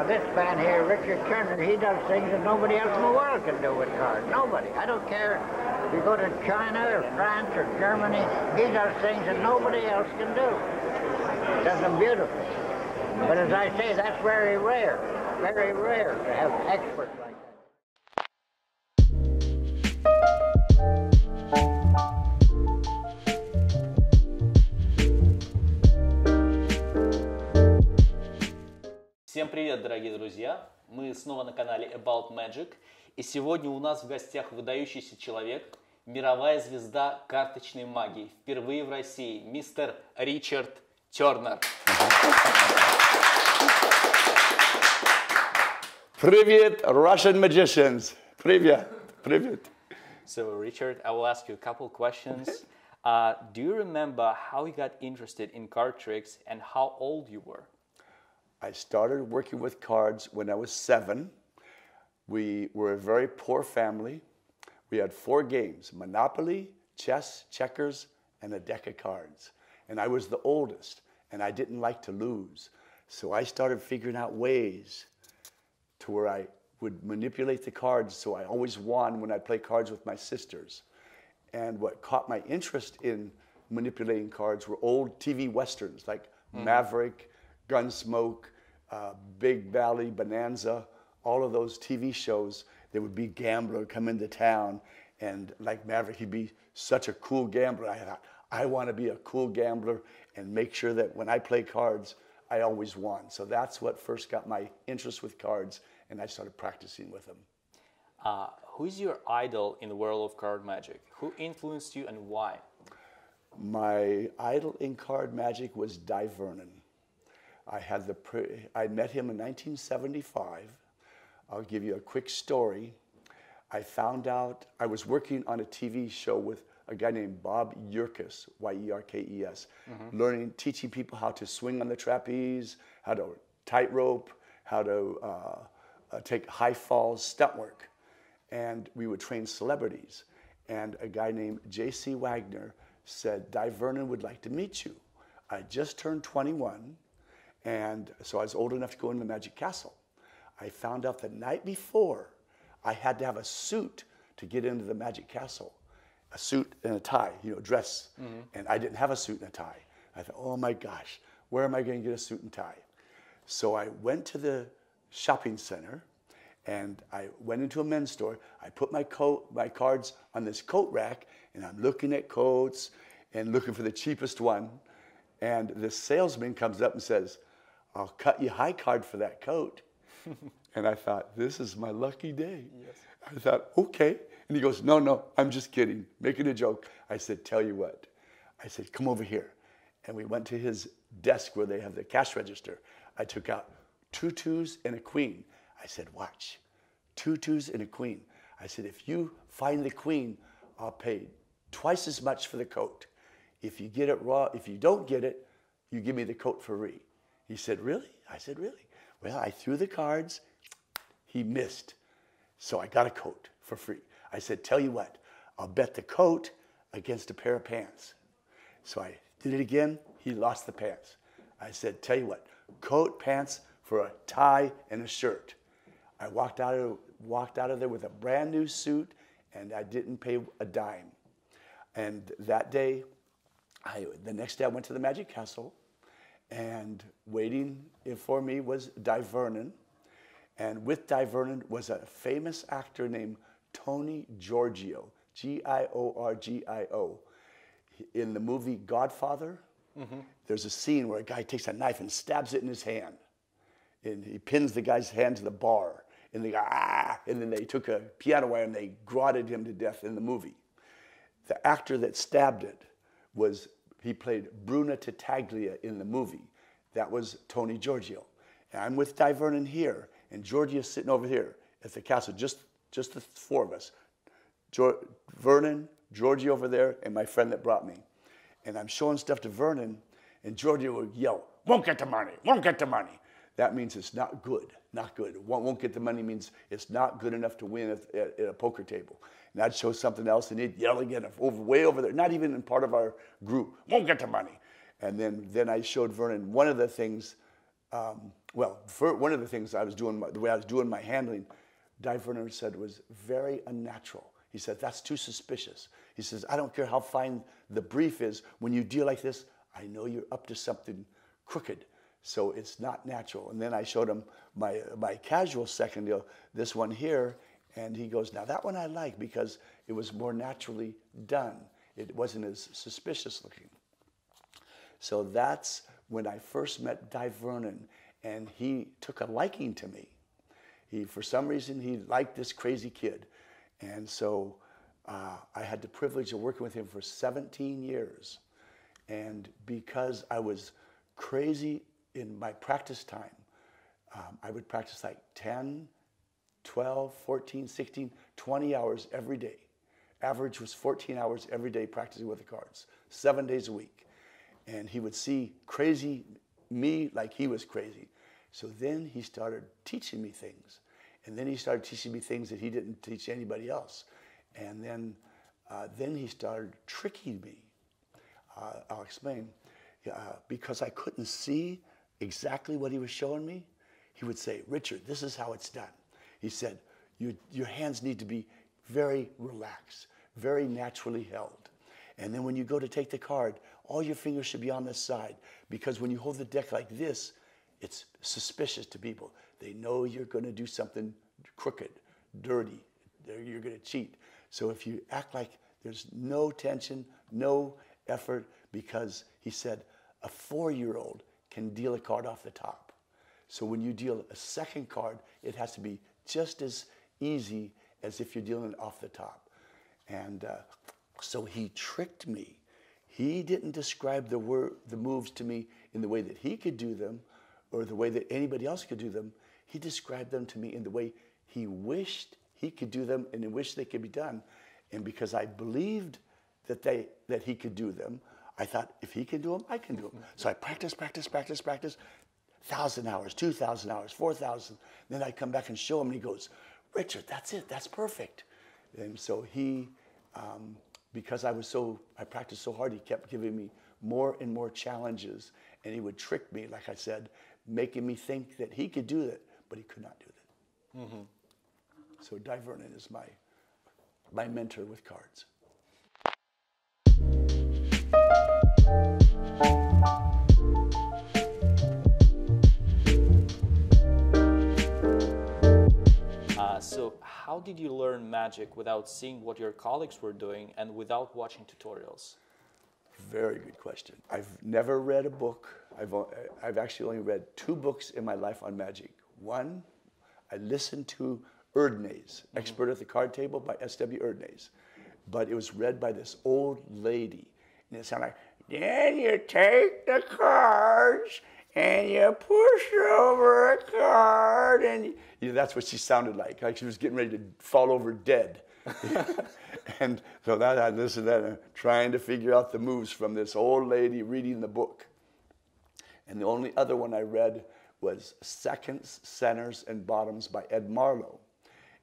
Now, this man here, Richard Turner, he does things that nobody else in the world can do with cards. Nobody. I don't care if you go to China or France or Germany, he does things that nobody else can do. He does them beautifully. But as I say, that's very rare to have experts like that. Всем привет, дорогие друзья! Мы снова на канале About Magic, и сегодня у нас в гостях выдающийся человек, мировая звезда карточной магии, впервые в России, мистер Ричард Тернер. Привет, Russian magicians! Привет, привет! So, Richard, I will ask you a couple questions. Do you remember how you got interested in card tricks and how old you were? I started working with cards when I was 7. We were a very poor family. We had 4 games, Monopoly, chess, checkers, and a deck of cards. And I was the oldest, and I didn't like to lose. So I started figuring out ways to where I would manipulate the cards so I always won when I played cards with my sisters. And what caught my interest in manipulating cards were old TV westerns like Maverick, Gunsmoke, Big Valley, Bonanza, all of those TV shows. There would be a gambler come into town, and like Maverick, he'd be such a cool gambler. I thought, I want to be a cool gambler and make sure that when I play cards, I always won. So that's what first got my interest with cards, and I started practicing with them. Who's your idol in the world of card magic? Who influenced you and why? My idol in card magic was Dai Vernon. I met him in 1975. I'll give you a quick story. I found out, I was working on a TV show with a guy named Bob Yerkes, Y-E-R-K-E-S, teaching people how to swing on the trapeze, how to tightrope, how to take high falls, stunt work. And we would train celebrities. And a guy named J.C. Wagner said, Dai Vernon would like to meet you. I just turned 21. And so I was old enough to go into Magic Castle. I found out the night before I had to have a suit to get into the Magic Castle. A suit and a tie, you know, dress. And I didn't have a suit and a tie. I thought, oh my gosh, where am I going to get a suit and tie? So I went to the shopping center and I went into a men's store. I put my cards on this coat rack and I'm looking at coats and looking for the cheapest one. And this salesman comes up and says, I'll cut you high card for that coat. And I thought, this is my lucky day. Yes. I thought, okay. And he goes, no, no, I'm just kidding, making a joke. I said, tell you what. I said, come over here. And we went to his desk where they have the cash register. I took out 2 twos and a queen. I said, watch, 2 twos and a queen. I said, if you find the queen, I'll pay twice as much for the coat. If you get it raw, if you don't get it, you give me the coat for free. He said, really? I said, really? Well, I threw the cards. He missed. So I got a coat for free. I said, tell you what, I'll bet the coat against a pair of pants. So I did it again. He lost the pants. I said, tell you what, coat, pants for a tie and a shirt. I walked out of there with a brand new suit, and I didn't pay a dime. And that day, the next day I went to the Magic Castle, and waiting for me was Dai Vernon. And with Dai Vernon was a famous actor named Tony Giorgio, G-I-O-R-G-I-O. In the movie Godfather, there's a scene where a guy takes a knife and stabs it in his hand. And he pins the guy's hand to the bar. And they go, ah! And then they took a piano wire and they grotted him to death in the movie. The actor that stabbed it, he played Bruna Tattaglia in the movie. That was Tony Giorgio. And I'm with Dai Vernon here, and Giorgio's sitting over here at the castle, just the 4 of us. Vernon, Giorgio over there, and my friend that brought me. And I'm showing stuff to Vernon, and Giorgio would yell, won't get the money, won't get the money. That means it's not good, not good. Won't get the money means it's not good enough to win at a poker table. And I'd show something else, and he'd yell again, way over there, not even in part of our group, won't get the money. And then I showed Vernon one of the things one of the things I was doing, the way I was doing my handling, Dai Vernon said was very unnatural. He said, that's too suspicious. He says, I don't care how fine the brief is. When you deal like this, I know you're up to something crooked. So it's not natural. And then I showed him my casual second deal, this one here, and he goes, now that one I like because it was more naturally done. It wasn't as suspicious looking. So that's when I first met Dai Vernon, and he took a liking to me. He, for some reason, he liked this crazy kid. And so I had the privilege of working with him for 17 years. And because I was crazy in my practice time, I would practice like 10, 12, 14, 16, 20 hours every day. Average was 14 hours every day practicing with the cards, 7 days a week. And he would see crazy me like he was crazy. So then he started teaching me things. And then he started teaching me things that he didn't teach anybody else. And then he started tricking me. I'll explain. Because I couldn't see exactly what he was showing me, he would say, Richard, this is how it's done. He said, your hands need to be very relaxed, very naturally held. And then when you go to take the card, all your fingers should be on this side, because when you hold the deck like this, it's suspicious to people. They know you're going to do something crooked, dirty. You're going to cheat. So if you act like there's no tension, no effort, because he said a 4-year-old can deal a card off the top. So when you deal a second card, it has to be just as easy as if you're dealing off the top. And so he tricked me. He didn't describe the moves to me in the way that he could do them or the way that anybody else could do them. He described them to me in the way he wished he could do them and he wished they could be done. And because I believed that he could do them, I thought, if he can do them, I can do them. So I practice, 1,000 hours, 2,000 hours, 4,000. Then I come back and show him, and he goes, Richard, that's it, that's perfect. And so he, because I practiced so hard, he kept giving me more and more challenges, and he would trick me, like I said, making me think that he could do it, but he could not do that. Mm-hmm. So Dai Vernon is my mentor with cards. So how did you learn magic without seeing what your colleagues were doing and without watching tutorials? Very good question. I've never read a book. I've actually only read 2 books in my life on magic. One, I listened to Erdnase, Expert at the Card Table by S.W. Erdnase. But it was read by this old lady. And it sounded like, then you take the cards and you push over a card. And that's what she sounded like she was getting ready to fall over dead. And so that I listened to that, and trying to figure out the moves from this old lady reading the book. And the only other one I read was Seconds, Centers, and Bottoms by Ed Marlo.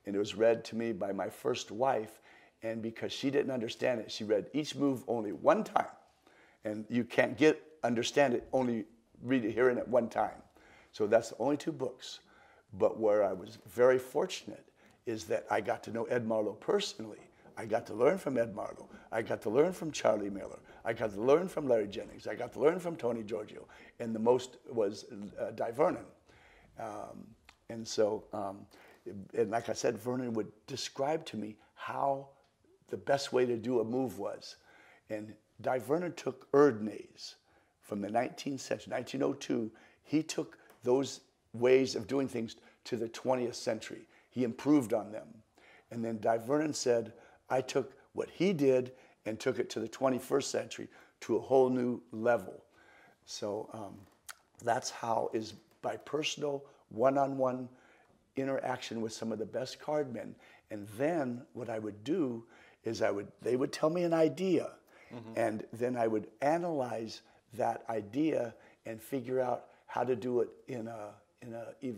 And it was read to me by my first wife. And because she didn't understand it, she read each move only one time. And you can't understand it, only read it, hearing it one time. So that's the only 2 books. But where I was very fortunate is that I got to know Ed Marlo personally. I got to learn from Ed Marlo. I got to learn from Charlie Miller. I got to learn from Larry Jennings. I got to learn from Tony Giorgio. And the most was Dai Vernon. And like I said, Vernon would describe to me how the best way to do a move was. And Dai Vernon took Erdnase from the 19th century, 1902. He took those ways of doing things to the 20th century. He improved on them. And then Dai Vernon said, I took what he did and took it to the 21st century to a whole new level. So that's how is by personal one-on-one interaction with some of the best card men. And then what I would do is they would tell me an idea. Mm-hmm. And then I would analyze that idea and figure out how to do it in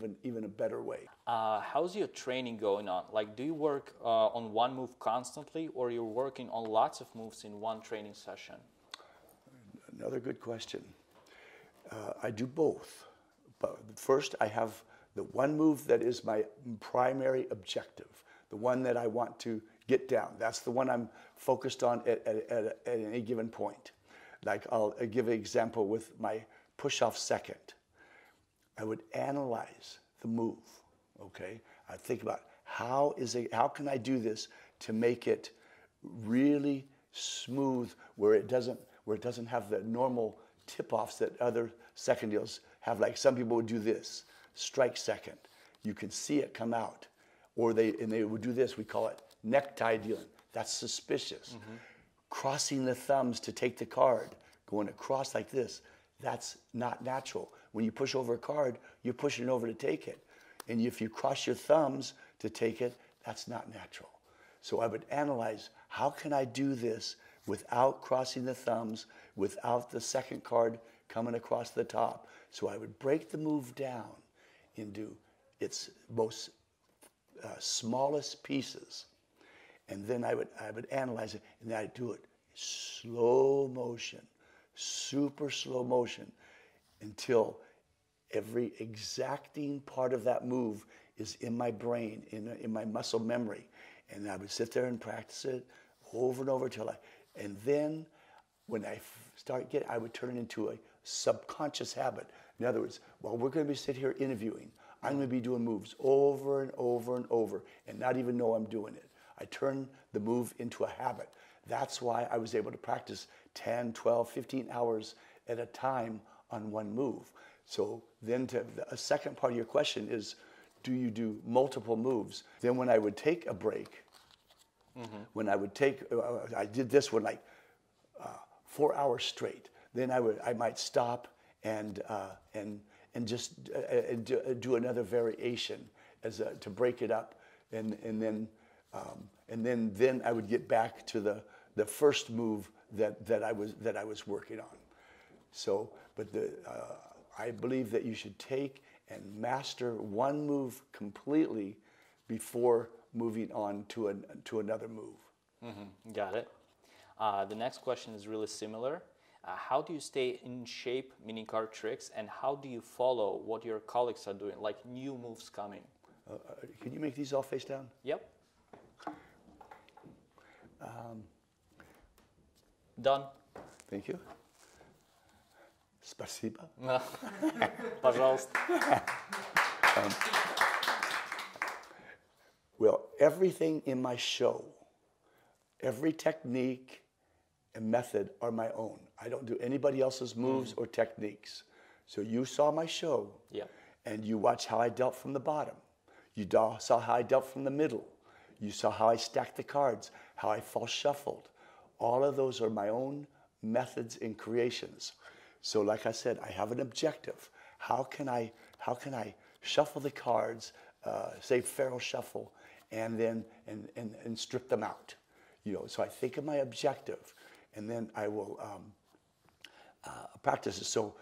even a better way. How's your training going on? Like, do you work on one move constantly, or you're working on lots of moves in one training session? Another good question. I do both, But first, I have the one move that is my primary objective, the one that I want to get down. That's the one I'm focused on at any given point. Like I'll give an example with my push-off second. I would analyze the move, okay? I'd think about how can I do this to make it really smooth where it doesn't have the normal tip-offs that other second deals have. Like some people would do this, strike second. You can see it come out. Or they would do this, we call it necktie dealing. That's suspicious. Mm-hmm. Crossing the thumbs to take the card, going across like this, that's not natural. When you push over a card, you're pushing it over to take it. And if you cross your thumbs to take it, that's not natural. So I would analyze, how can I do this without crossing the thumbs, without the second card coming across the top? So I would break the move down into its most smallest pieces. And then I would analyze it, and then I'd do it slow motion, super slow motion, until every exacting part of that move is in my brain, in my muscle memory. And I would sit there and practice it over and over till and then when I start I would turn it into a subconscious habit. In other words, while we're gonna be sitting here interviewing, I'm gonna be doing moves over and over and over and not even know I'm doing it. I turn the move into a habit. That's why I was able to practice 10, 12, 15 hours at a time on one move. So then a second part of your question is, do you do multiple moves? Then when I would take a break, mm-hmm. I did this one like 4 hours straight. Then I might stop and just do another variation to break it up, and then I would get back to the first move that I was working on. So, but I believe that you should take and master one move completely before moving on to another move. Mm-hmm. Got it. The next question is really similar. How do you stay in shape, meaning card tricks, and how do you follow what your colleagues are doing, like new moves coming? Can you make these all face down? Yep. Done. Thank you. Спасибо. Пожалуйста. Well, everything in my show, every technique and method are my own. I don't do anybody else's moves or techniques. So you saw my show, and you watched how I dealt from the bottom. You saw how I dealt from the middle. You saw how I stacked the cards, how I false shuffled. All of those are my own methods and creations. So like I said, I have an objective. How can I shuffle the cards, say feral shuffle, and then strip them out? You know, so I think of my objective, and then I will practice it. So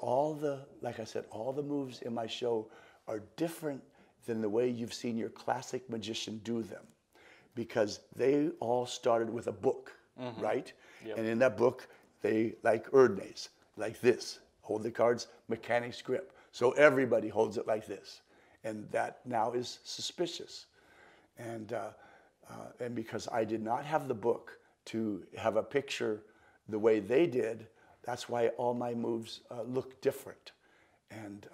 all the, like I said, all the moves in my show are different than the way you've seen your classic magician do them, because they all started with a book, mm-hmm. right? Yep. And in that book, they, like Erdnase, like this, hold the cards, mechanic's grip. So everybody holds it like this. And that now is suspicious. And because I did not have the book to have a picture the way they did, that's why all my moves look different. And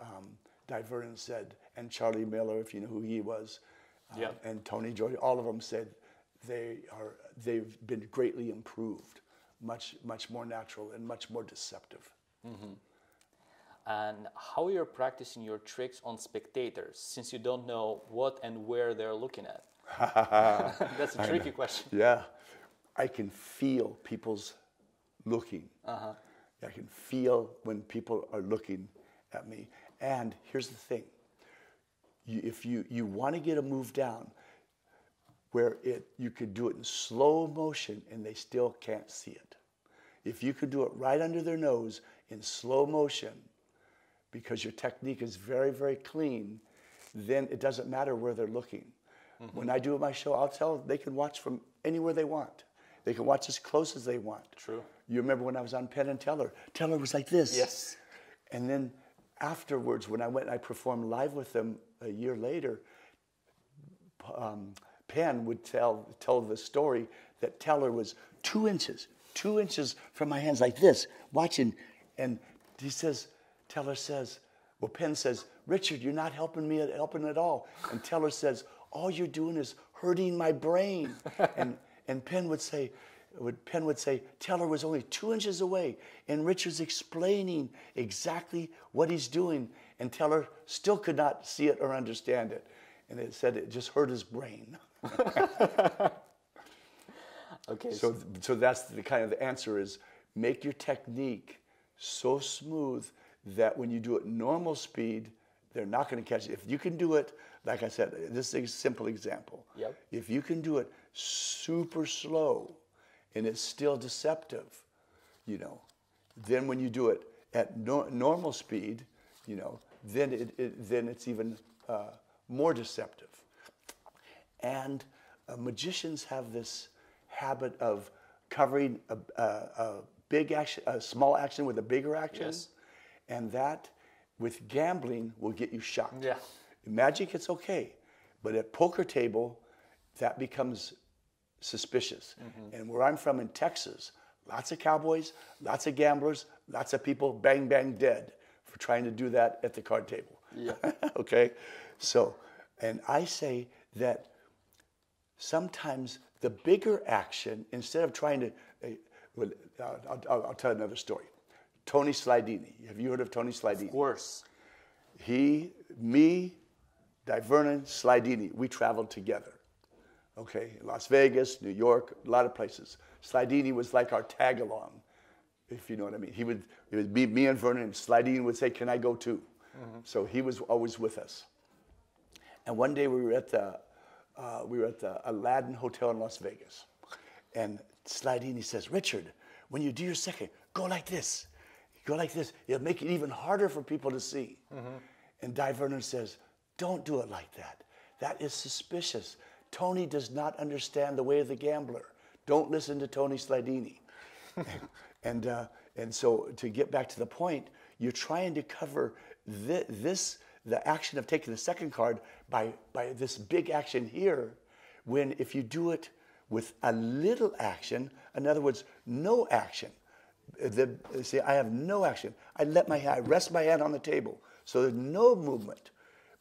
Dai Vernon said, and Charlie Miller, if you know who he was, and Tony Giorgio, all of them said they've been greatly improved. Much more natural and much more deceptive. Mm-hmm. And how you're practicing your tricks on spectators, since you don't know what and where they're looking at? That's a tricky question. Yeah, I can feel people's looking. Uh-huh. I can feel when people are looking at me. And here's the thing: if you want to get a move down, where you could do it in slow motion and they still can't see it. If you could do it right under their nose in slow motion, because your technique is very, very clean, then it doesn't matter where they're looking. Mm-hmm. When I do my show, I'll tell them they can watch from anywhere they want. They can watch as close as they want. True. You remember when I was on Penn and Teller? Teller was like this. Yes. And then afterwards, when I went and I performed live with them a year later, Penn would tell the story that Teller was 2 inches from my hands like this, watching. And he says, Teller says, well, Penn says, Richard, you're not helping me at all. And Teller says, all you're doing is hurting my brain. And Penn would say, Teller was only 2 inches away, and Richard's explaining exactly what he's doing, and Teller still could not see it or understand it. And it said it just hurt his brain. Okay. So that's the kind of the answer is make your technique so smooth that when you do it normal speed, they're not going to catch it. If you can do it, like I said, this is a simple example. Yep. If you can do it super slow, and it's still deceptive, you know, then when you do it at normal speed, you know, then it's even more deceptive. And magicians have this habit of covering a small action with a bigger action, yes. And that, with gambling, will get you shocked. Yeah. In magic, it's okay, but at poker table, that becomes suspicious. Mm-hmm. And where I'm from in Texas, lots of cowboys, lots of gamblers, lots of people bang, bang, dead for trying to do that at the card table. Yeah. Okay? So, and I say that sometimes the bigger action, instead of trying to, I'll tell another story. Tony Slydini. Have you heard of Tony Slydini? Of course. He, me, Dai Vernon, Slydini, we traveled together. Okay, Las Vegas, New York, a lot of places. Slydini was like our tag-along, if you know what I mean. It would be me and Vernon, and Slydini would say, can I go too? Mm-hmm. So he was always with us. And one day we were at the Aladdin Hotel in Las Vegas. And Slydini says, Richard, when you do your second, go like this. Go like this. It'll make it even harder for people to see. Mm-hmm. And Dai Vernon says, don't do it like that. That is suspicious. Tony does not understand the way of the gambler. Don't listen to Tony Slydini. And so to get back to the point, you're trying to cover the action of taking the second card by this big action here, when if you do it with a little action, in other words, no action. See, I have no action. I rest my hand on the table, so there's no movement.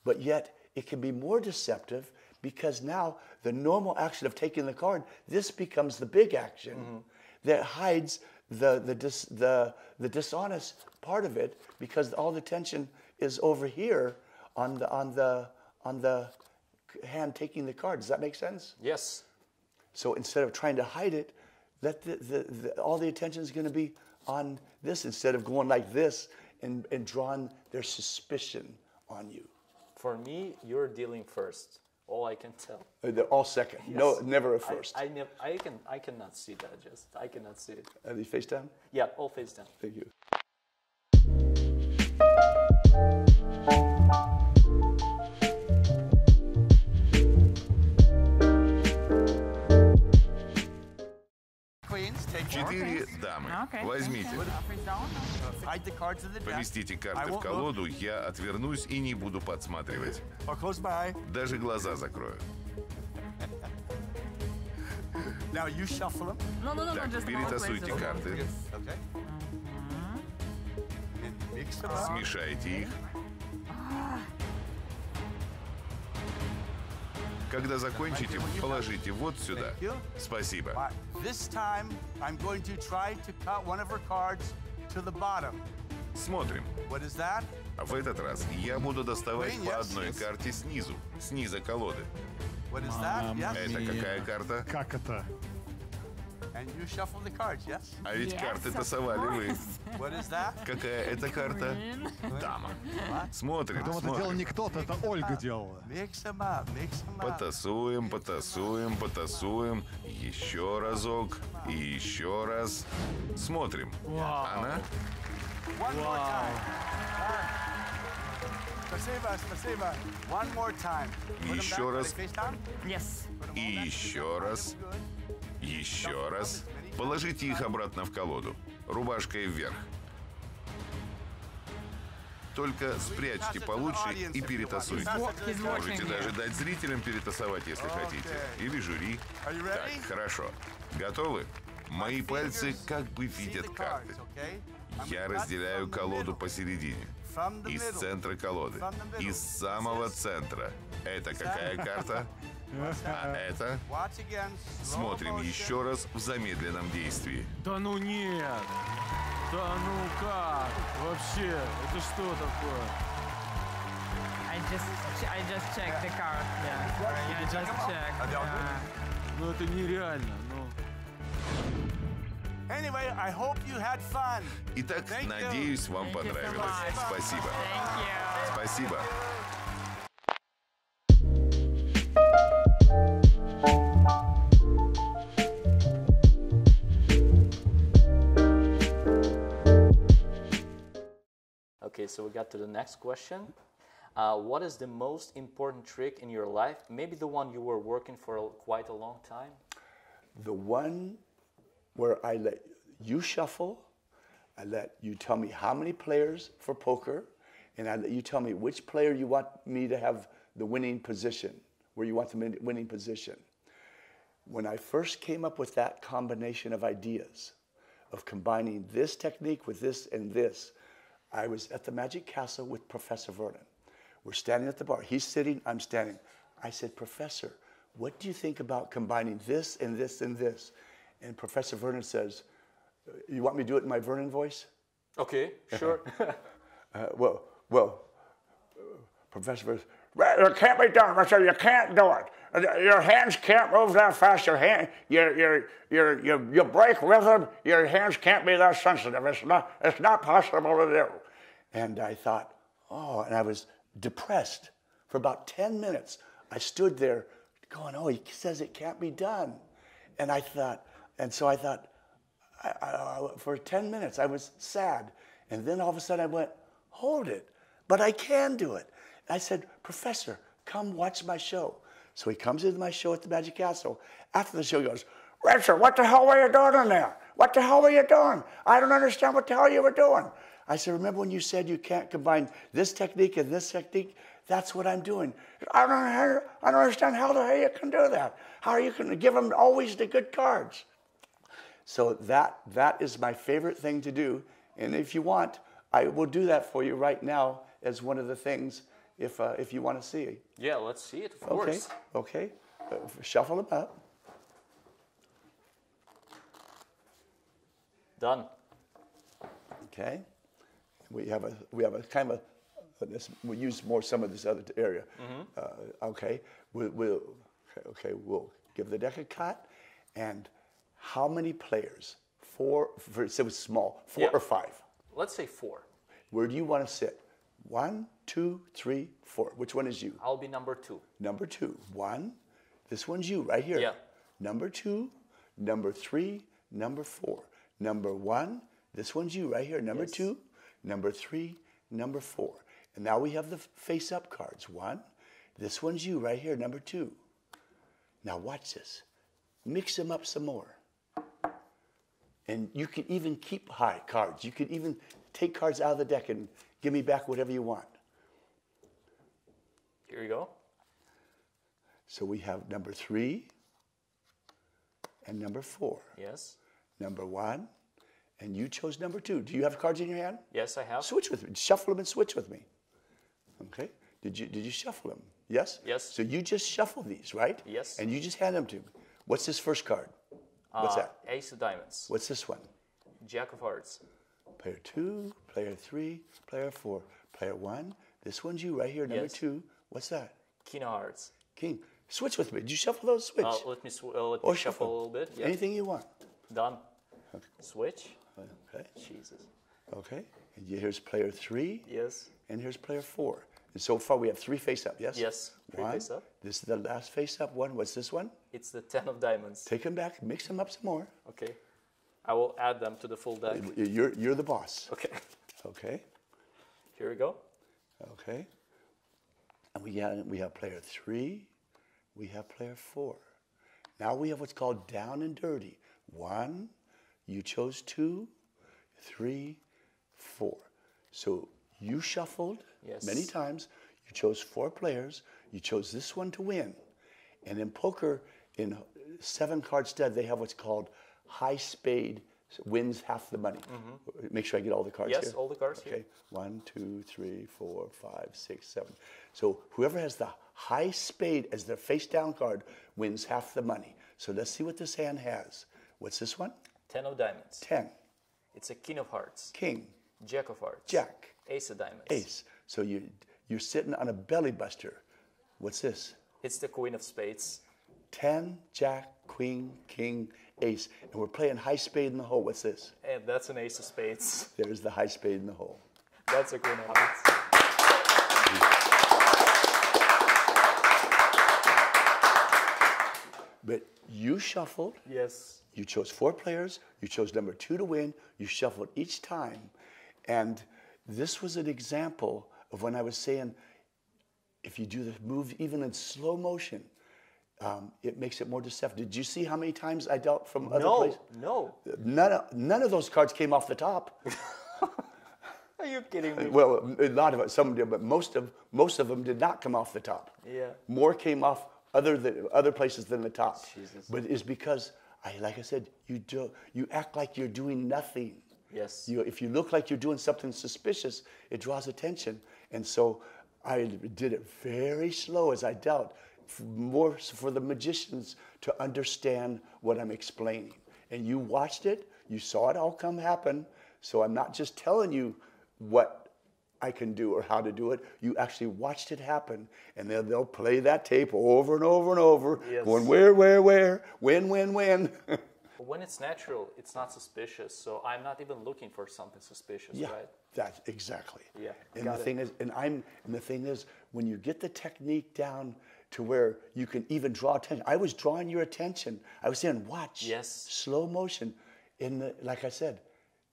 But yet, it can be more deceptive because now the normal action of taking the card, this becomes the big action that hides the dishonest part of it because all the tension is over here on the hand taking the card. Does that make sense? Yes. So instead of trying to hide it, let all the attention is going to be on this instead of going like this and drawing their suspicion on you. For me, you're dealing first. All I can tell. They're all second. Yes. No, never a first. I cannot see that. I cannot see it. Are they face down? Yeah, all face down. Thank you. Возьмите. Поместите карты в колоду, я отвернусь и не буду подсматривать. Даже глаза закрою. Так, перетасуйте карты. Смешайте их. Когда закончите, положите вот сюда. Спасибо. Смотрим. В этот раз я буду доставать по одной карте снизу, снизу колоды. Это какая карта? Как это? А ведь карты тасовали вы. Какая это карта? Дама. Смотрим, смотрим. Это делал не кто-то, это Ольга делала. Потасуем, потасуем, потасуем. Еще разок и еще раз. Смотрим. Она? Еще раз. И еще раз. Еще раз. Положите их обратно в колоду, рубашкой вверх. Только спрячьте получше и перетасуйте. Можете даже дать зрителям перетасовать, если хотите. Или жюри. Так, хорошо. Готовы? Мои пальцы как бы видят карты. Я разделяю колоду посередине. Из центра колоды. Из самого центра. Это какая карта? А это? Смотрим еще раз в замедленном действии. Да ну нет! Да ну как? Вообще, это что такое? I just checked the card. Yeah. I just checked. Yeah. Ну это нереально. Anyway, I hope you had fun. Итак, надеюсь, вам понравилось. Спасибо. Спасибо. Okay, so we got to the next question. What is the most important trick in your life? Maybe the one you were working for quite a long time? The one where I let you shuffle, I let you tell me how many players for poker, and I let you tell me which player you want me to have the winning position, where you want the winning position. When I first came up with that combination of ideas, of combining this technique with this and this, I was at the Magic Castle with Professor Vernon. We're standing at the bar. He's sitting, I'm standing. I said, Professor, what do you think about combining this and this and this? And Professor Vernon says, you want me to do it in my Vernon voice? Okay, sure. Professor Vernon, it can't be done, Professor, you can't do it. Your hands can't move that fast. You break rhythm. Your hands can't be that sensitive. It's not possible to do. And I thought, oh, and I was depressed for about 10 minutes. I stood there going, oh, he says it can't be done. And I thought, and so I thought, for 10 minutes, I was sad. And then all of a sudden I went, hold it, but I can do it. And I said, Professor, come watch my show. So he comes into my show at the Magic Castle. After the show, he goes, Richard, what the hell were you doing in there? What the hell were you doing? I don't understand what the hell you were doing. I said, remember when you said you can't combine this technique and this technique? That's what I'm doing. I don't understand how the hell you can do that. How are you going to give them always the good cards? So that is my favorite thing to do. And if you want, I will do that for you right now as one of the things if you want to see it. Yeah, let's see it, of course. Okay, shuffle them up. Done. Okay, we have a kind of, we use more some of this other area. Mm-hmm. Okay, we'll give the deck a cut, and how many players? Four or five? Let's say four. Where do you want to sit? 1, 2, 3, 4. Which one is you? I'll be number two. Number two. One. This one's you right here. Yeah. Number two, number three, number four. Number one, this one's you right here. Number two, number three, number four. And now we have the face up cards. One, this one's you right here. Number two. Now watch this. Mix them up some more. And you can even keep high cards. You can even take cards out of the deck and give me back whatever you want. Here you go. So we have number three and number four. Yes. Number one, and you chose number two. Do you have cards in your hand? Yes, I have. Switch with me. Shuffle them and switch with me. Okay. Did you shuffle them? Yes? Yes. So you just shuffle these, right? Yes. And you just hand them to me. What's this first card? What's that? Ace of Diamonds. What's this one? Jack of Hearts. Player two, player three, player four, player one. This one's you right here, number two. What's that? King of Hearts. King. Switch with me. Did you shuffle those? Switch. Let me shuffle a little bit. Yeah. Anything you want. Done. Okay. Switch. Okay. Jesus. Okay. And here's player three. Yes. And here's player four. And so far we have three face up, yes? Yes. Three face up. This is the last face up one. What's this one? It's the 10 of Diamonds. Take them back. Mix them up some more. Okay. I will add them to the full deck. You're the boss. Okay. Okay. Here we go. Okay. And we have player three. We have player four. Now we have what's called down and dirty. One, you chose two, three, four. So You shuffled many times. You chose four players. You chose this one to win. And in poker, in seven-card stud, they have what's called high spade wins half the money. Mm-hmm. Make sure I get all the cards here. Yes, all the cards here. Okay. 1, 2, 3, 4, 5, 6, 7. So whoever has the high spade as their face-down card wins half the money. So let's see what this hand has. What's this one? 10 of diamonds. 10. It's a king of hearts. King. Jack of hearts. Jack. Ace of diamonds. Ace. So you're sitting on a belly buster. What's this? It's the queen of spades. 10, jack, queen, king, ace. And we're playing high spade in the hole. What's this? And that's an ace of spades. There's the high spade in the hole. That's a queen of hearts. But you shuffled. Yes. You chose four players. You chose number two to win. You shuffled each time. And this was an example of when I was saying, if you do this move even in slow motion, it makes it more deceptive. Did you see how many times I dealt from other places? None of those cards came off the top. Are you kidding me? Well, a lot of it, some did, but most of them did not come off the top. Yeah. More came off other places than the top. Jesus. But it's because, like I said, you act like you're doing nothing. Yes. If you look like you're doing something suspicious, it draws attention. And so I did it very slow as I dealt, more for the magicians to understand what I'm explaining. And you watched it, you saw it all happen, so I'm not just telling you what I can do or how to do it, you actually watched it happen, and they'll play that tape over and over and over, going where, when. When it's natural, it's not suspicious, so I'm not even looking for something suspicious, right? That's exactly. Yeah. And the thing is, when you get the technique down to where you can even draw attention, I was drawing your attention. I was saying, watch. Yes. Slow motion. Like I said,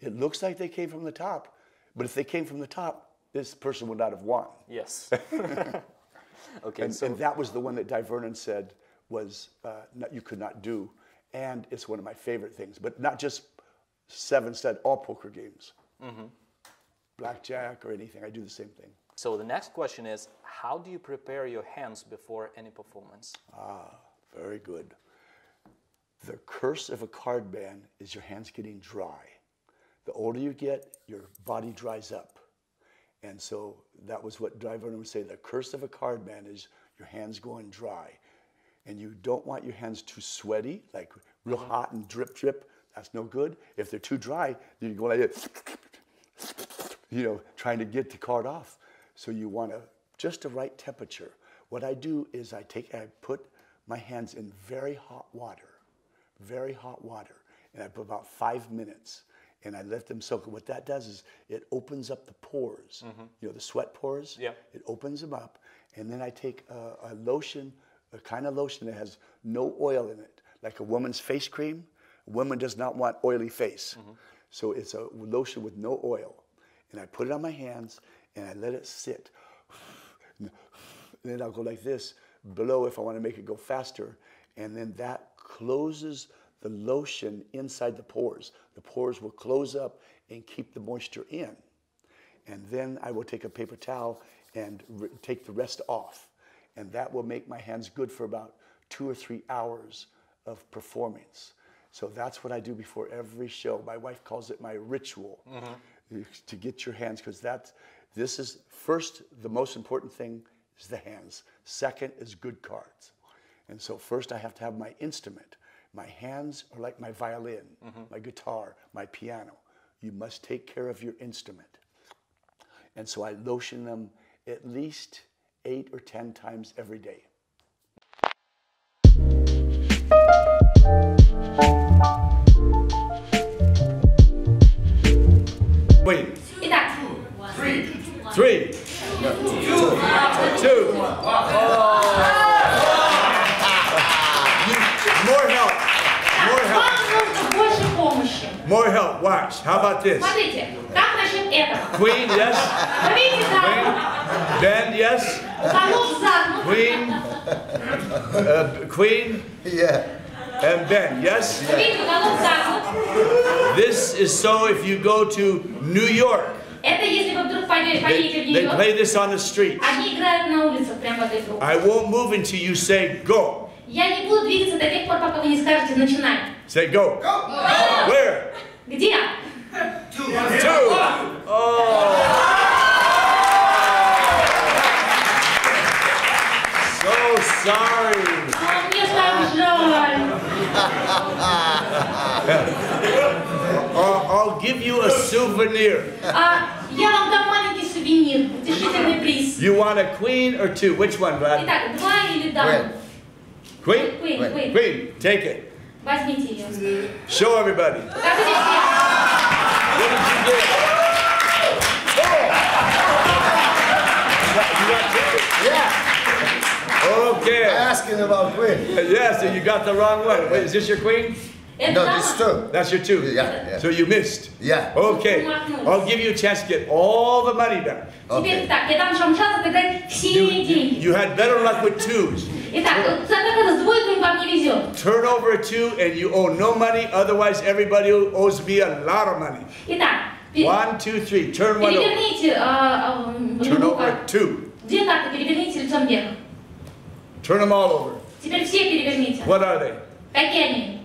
it looks like they came from the top, but if they came from the top, this person would not have won. Yes. Okay. And that was the one that Dai Vernon said was you could not do. And it's one of my favorite things, but not just seven stud, all poker games. Mm-hmm. Blackjack or anything, I do the same thing. So the next question is, how do you prepare your hands before any performance? Ah, very good. The curse of a card ban is your hands getting dry. The older you get, your body dries up. And so that was what Dai Vernon would say, the curse of a card ban is your hands going dry. And you don't want your hands too sweaty, like real hot and drip. That's no good. If they're too dry, then you go like this, trying to get the card off. So you want just the right temperature. What I do is I put my hands in very hot water, and I put about 5 minutes, and I let them soak. What that does is it opens up the pores, the sweat pores. Yeah. It opens them up, and then I take a lotion. A kind of lotion that has no oil in it, like a woman's face cream. A woman does not want oily face. Mm-hmm. So it's a lotion with no oil. And I put it on my hands, and I let it sit. And then I'll go like this, blow if I want to make it go faster. And then that closes the lotion inside the pores. The pores will close up and keep the moisture in. And then I will take a paper towel and take the rest off. And that will make my hands good for about 2 or 3 hours of performance. So that's what I do before every show. My wife calls it my ritual, to get your hands, because this is first, the most important thing is the hands. Second is good cards. And so first I have to have my instrument. My hands are like my violin, my guitar, my piano. You must take care of your instrument. And so I lotion them at least 8 or 10 times every day. Wait. 3, 2, 2. More help. More help. More help. Watch. How about this? Queen, yes. Queen. Band, yes. Queen, queen, and Ben, yes? This is so if you go to New York. They play this on the street. I won't move until you say go. Say go. Go. Where? Two. Oh. So sorry. I'll give you a souvenir. You want a queen or two? Which one, Brad? Queen? Queen. Take it. Show everybody. What did you do? You got tickets? Yeah. Okay. I'm asking about queen. Yeah, so you got the wrong one. Wait, is this your queen? No, this two. That's your two. Yeah, yeah. So you missed. Yeah. Okay. I'll give you a chance to get all the money back. Okay. You had better luck with twos. Turn over a two and you owe no money, otherwise everybody owes me a lot of money. 1, 2, 3, turn one over. Turn over two. Turn them all over. What are they?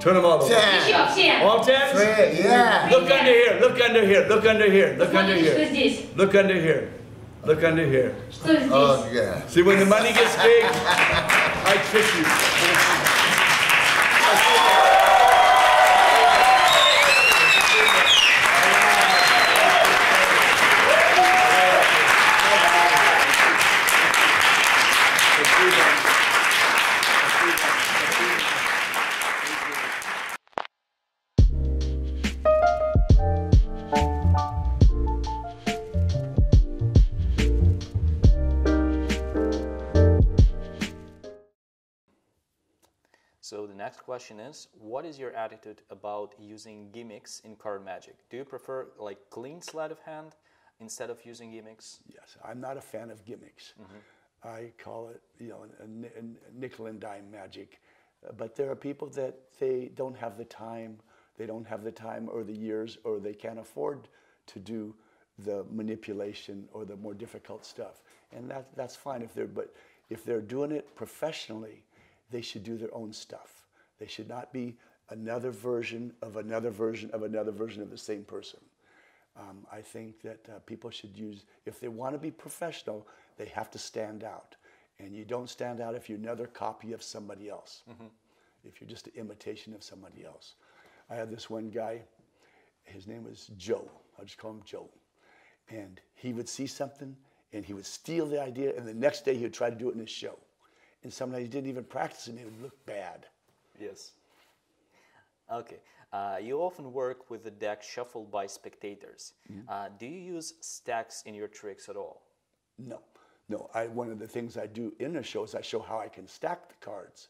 Turn them all over. 10. All 10? Yeah. Look under here, look under here, look under here, look under here. Look under here. Look under here. Oh, yeah. See, when the money gets big, I trick you. Next question is, what is your attitude about using gimmicks in card magic? Do you prefer like clean sleight of hand instead of using gimmicks? Yes, I'm not a fan of gimmicks. Mm-hmm. I call it, you know, a nickel and dime magic. But there are people that they don't have the time or the years, or they can't afford to do the manipulation or the more difficult stuff. And that's fine if they're, but if they're doing it professionally, they should do their own stuff. They should not be another version of another version of another version of the same person. I think that people should use, if they want to be professional, they have to stand out. And you don't stand out if you're another copy of somebody else, mm-hmm. if you're just an imitation of somebody else. I had this one guy, his name was Joe. I'll just call him Joe. And he would see something, and he would steal the idea, and the next day he would try to do it in his show. And sometimes he didn't even practice, and it would look bad. Yes. Okay. You often work with the deck shuffled by spectators. Mm-hmm. Do you use stacks in your tricks at all? No. No. One of the things I do in a show is I show how I can stack the cards.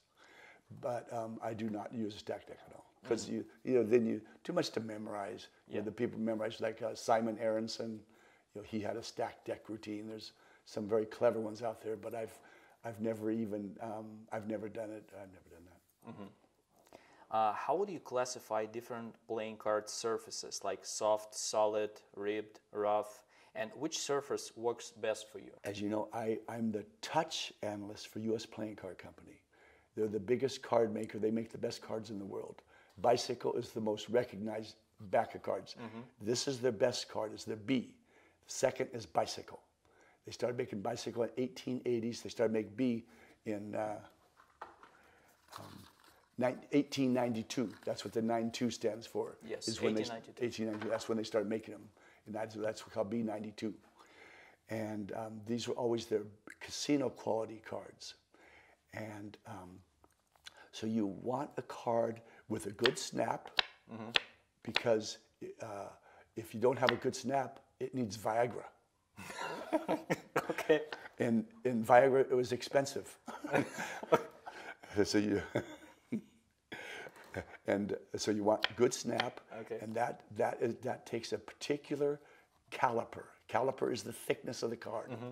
But I do not use a stack deck at all. Because mm-hmm. you know, too much to memorize. Yeah. You know, the people memorize, like Simon Aronson, you know, he had a stack deck routine. There's some very clever ones out there, but I've never done that. Mm-hmm. How would you classify different playing card surfaces, like soft, solid, ribbed, rough, and which surface works best for you? As you know, I'm the touch analyst for U.S. Playing Card Company. They're the biggest card maker. They make the best cards in the world. Bicycle is the most recognized back of cards. Mm-hmm. This is their best card. It's their B. Second is Bicycle. They started making Bicycle in 1880s. They started making B in 1892. That's what the 92 stands for. Yes, is when 1892. 1892. That's when they started making them, and that's what's called B92. And these were always their casino quality cards. And so you want a card with a good snap, mm-hmm. because if you don't have a good snap, it needs Viagra. Okay. And in Viagra, it was expensive. So you and so you want good snap, okay. And that takes a particular caliper. Caliper is the thickness of the card. Mm-hmm.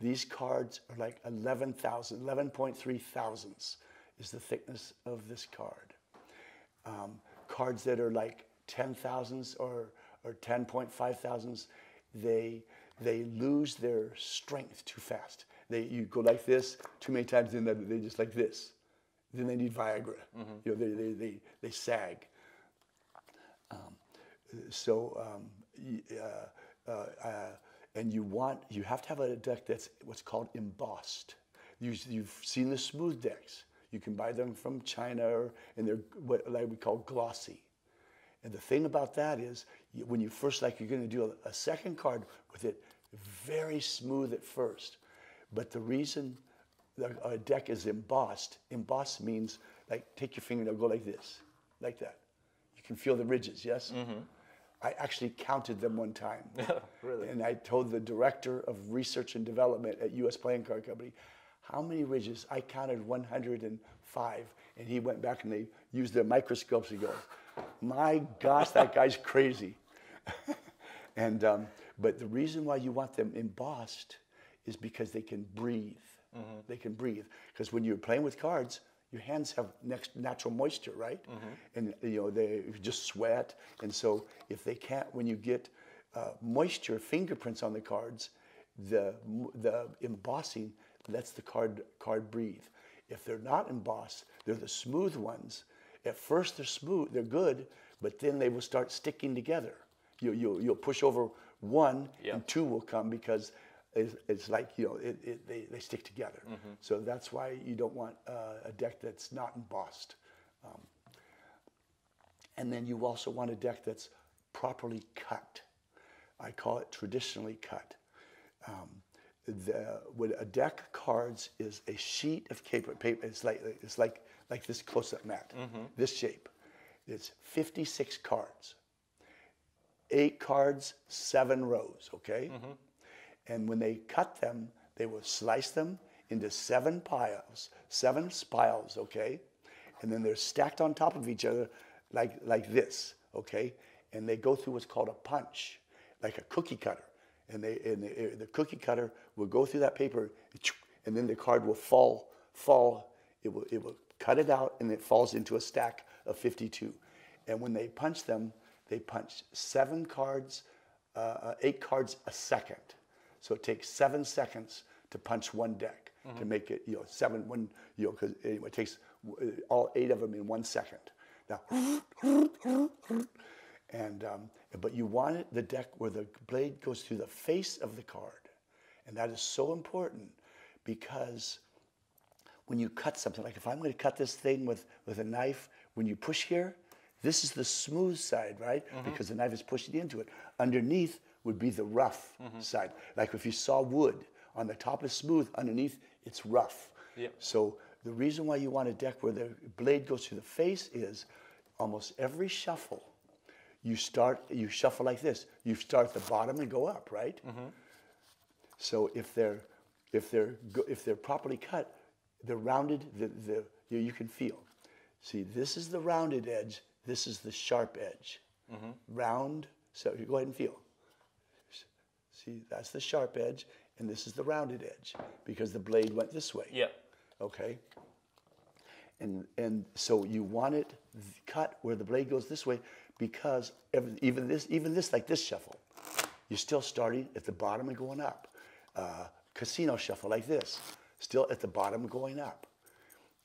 These cards are like 11.3 thousandths is the thickness of this card. Cards that are like 10 thousandths or 10.5 thousandths, they lose their strength too fast. You go like this too many times, then they just like this. Then they need Viagra. Mm-hmm. You know, they sag. And you have to have a deck that's what's called embossed. You've seen the smooth decks. You can buy them from China, and they're what we call glossy. And the thing about that is, when you first, you're going to do a second card with it, very smooth at first. But the reason a deck is embossed, means take your fingernail, go like this, like that. You can feel the ridges, yes? Mm-hmm. I actually counted them one time. Really? And I told the director of research and development at U.S. Playing Card Company, how many ridges? I counted 105, and he went back and they used their microscopes and goes, my gosh, that guy's crazy. But the reason why you want them embossed is because they can breathe. Mm-hmm. They can breathe. Because when you're playing with cards, your hands have natural moisture, right? Mm-hmm. And they just sweat. And so if they can't, when you get moisture fingerprints on the cards, the embossing lets the card breathe. If they're not embossed, they're the smooth ones. At first they're smooth, they're good, but then they will start sticking together. You'll push over one, yep, and two will come because it's they stick together. Mm-hmm. So that's why you don't want a deck that's not embossed. And then you also want a deck that's properly cut. I call it traditionally cut. A deck of cards is a sheet of paper. It's like this close-up mat, mm-hmm, this shape. It's 56 cards, 8 cards, 7 rows, okay? Mm-hmm. And when they cut them, they will slice them into 7 piles, okay? And then they're stacked on top of each other like this, okay? And they go through what's called a punch, like a cookie cutter. And the cookie cutter will go through that paper, and then the card will fall. It will cut it out, and it falls into a stack of 52. And when they punch them, they punch 7 cards, 8 cards a second. So it takes 7 seconds to punch one deck, mm-hmm, to make it, 7, 1, because anyway, it takes all 8 of them in 1 second. Now. But you want the deck where the blade goes through the face of the card. And that is so important because when you cut something, if I'm going to cut this thing with a knife, when you push here, this is the smooth side, right? Mm-hmm. Because the knife is pushing into it. Underneath would be the rough, mm-hmm, side. If you saw wood, on the top is smooth, underneath it's rough. Yep. So the reason why you want a deck where the blade goes through the face is almost every shuffle, you shuffle like this. You start at the bottom and go up, right? Mm-hmm. So if they're properly cut, they're rounded. You can feel. See, this is the rounded edge. This is the sharp edge. Mm-hmm. Round. So you go ahead and feel. See, that's the sharp edge, and this is the rounded edge because the blade went this way. Yeah. Okay. And so you want it cut where the blade goes this way. Because even this, like this shuffle, you're still starting at the bottom and going up. Casino shuffle like this, still at the bottom and going up.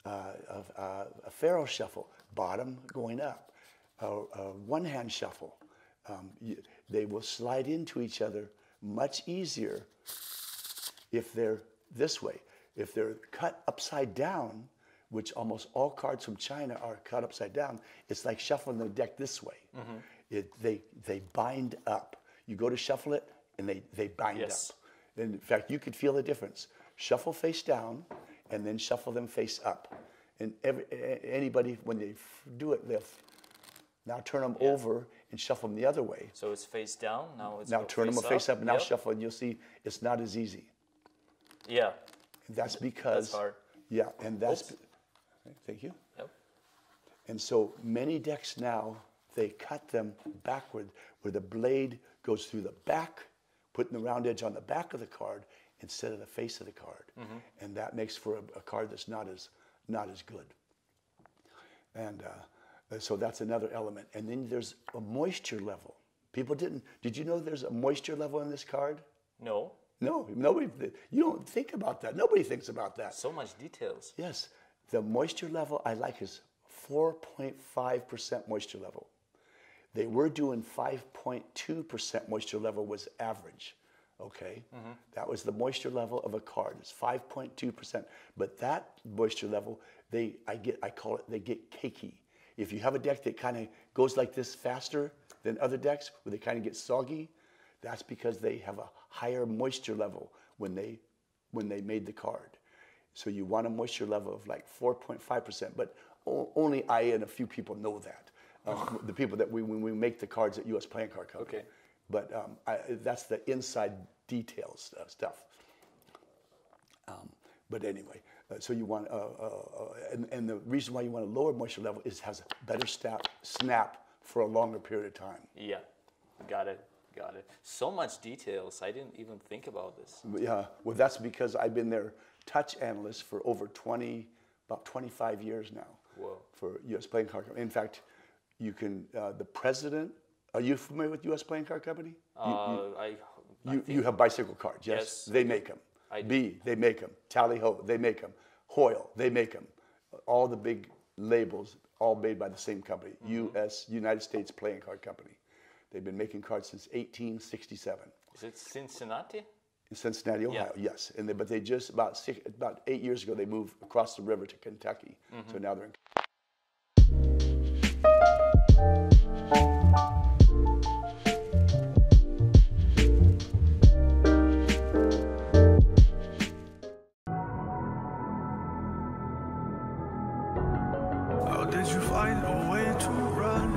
A pharaoh shuffle, bottom going up. A one-hand shuffle. They will slide into each other much easier if they're this way. If they're cut upside down, which almost all cards from China are cut upside down, it's like shuffling the deck this way. Mm-hmm. They bind up. You go to shuffle it, and they bind, yes, up. And in fact, you could feel the difference. Shuffle face down, and then shuffle them face up. And anybody, when they do it, they'll now turn them, yeah, over and shuffle them the other way. So it's face down, now it's turn them face up, now, yep, shuffle, and you'll see it's not as easy. Yeah. And that's because... That's hard. Yeah, and that's... Oops. Thank you. Yep. And so many decks now, they cut them backward where the blade goes through the back, putting the round edge on the back of the card instead of the face of the card. Mm-hmm. And that makes for a card that's not as good. And so that's another element. And then there's a moisture level. People didn't. Did you know there's a moisture level on this card? No. No, nobody, you don't think about that. Nobody thinks about that. So much details. Yes. The moisture level I like is 4.5% moisture level. They were doing 5.2% moisture level was average, okay? Mm-hmm. That was the moisture level of a card. It's 5.2%. But that moisture level, I call it, they get cakey. If you have a deck that kind of goes like this faster than other decks, where they kind of get soggy, that's because they have a higher moisture level when they made the card. So you want a moisture level of like 4.5%, but only I and a few people know that. The people that when we make the cards at U.S. Playing Card Company. Okay. But that's the inside details stuff. But anyway, so you want, and the reason why you want a lower moisture level is it has a better snap for a longer period of time. Yeah, got it. Got it. So much details. I didn't even think about this. Yeah. Well, that's because I've been their touch analyst for over about 25 years now. Whoa. For U.S. Playing Card Company. In fact, you can, the president, are you familiar with U.S. Playing Card Company? You have Bicycle cards, yes? Yes. They make them. They make them. Tally Ho, they make them. Hoyle, they make them. All the big labels, all made by the same company, mm-hmm. U.S., United States Playing Card Company. They've been making cards since 1867. Is it Cincinnati? In Cincinnati, Ohio, yeah. Yes. And but they just, about 8 years ago, they moved across the river to Kentucky. Mm-hmm. So now they're in. How did you find a way to run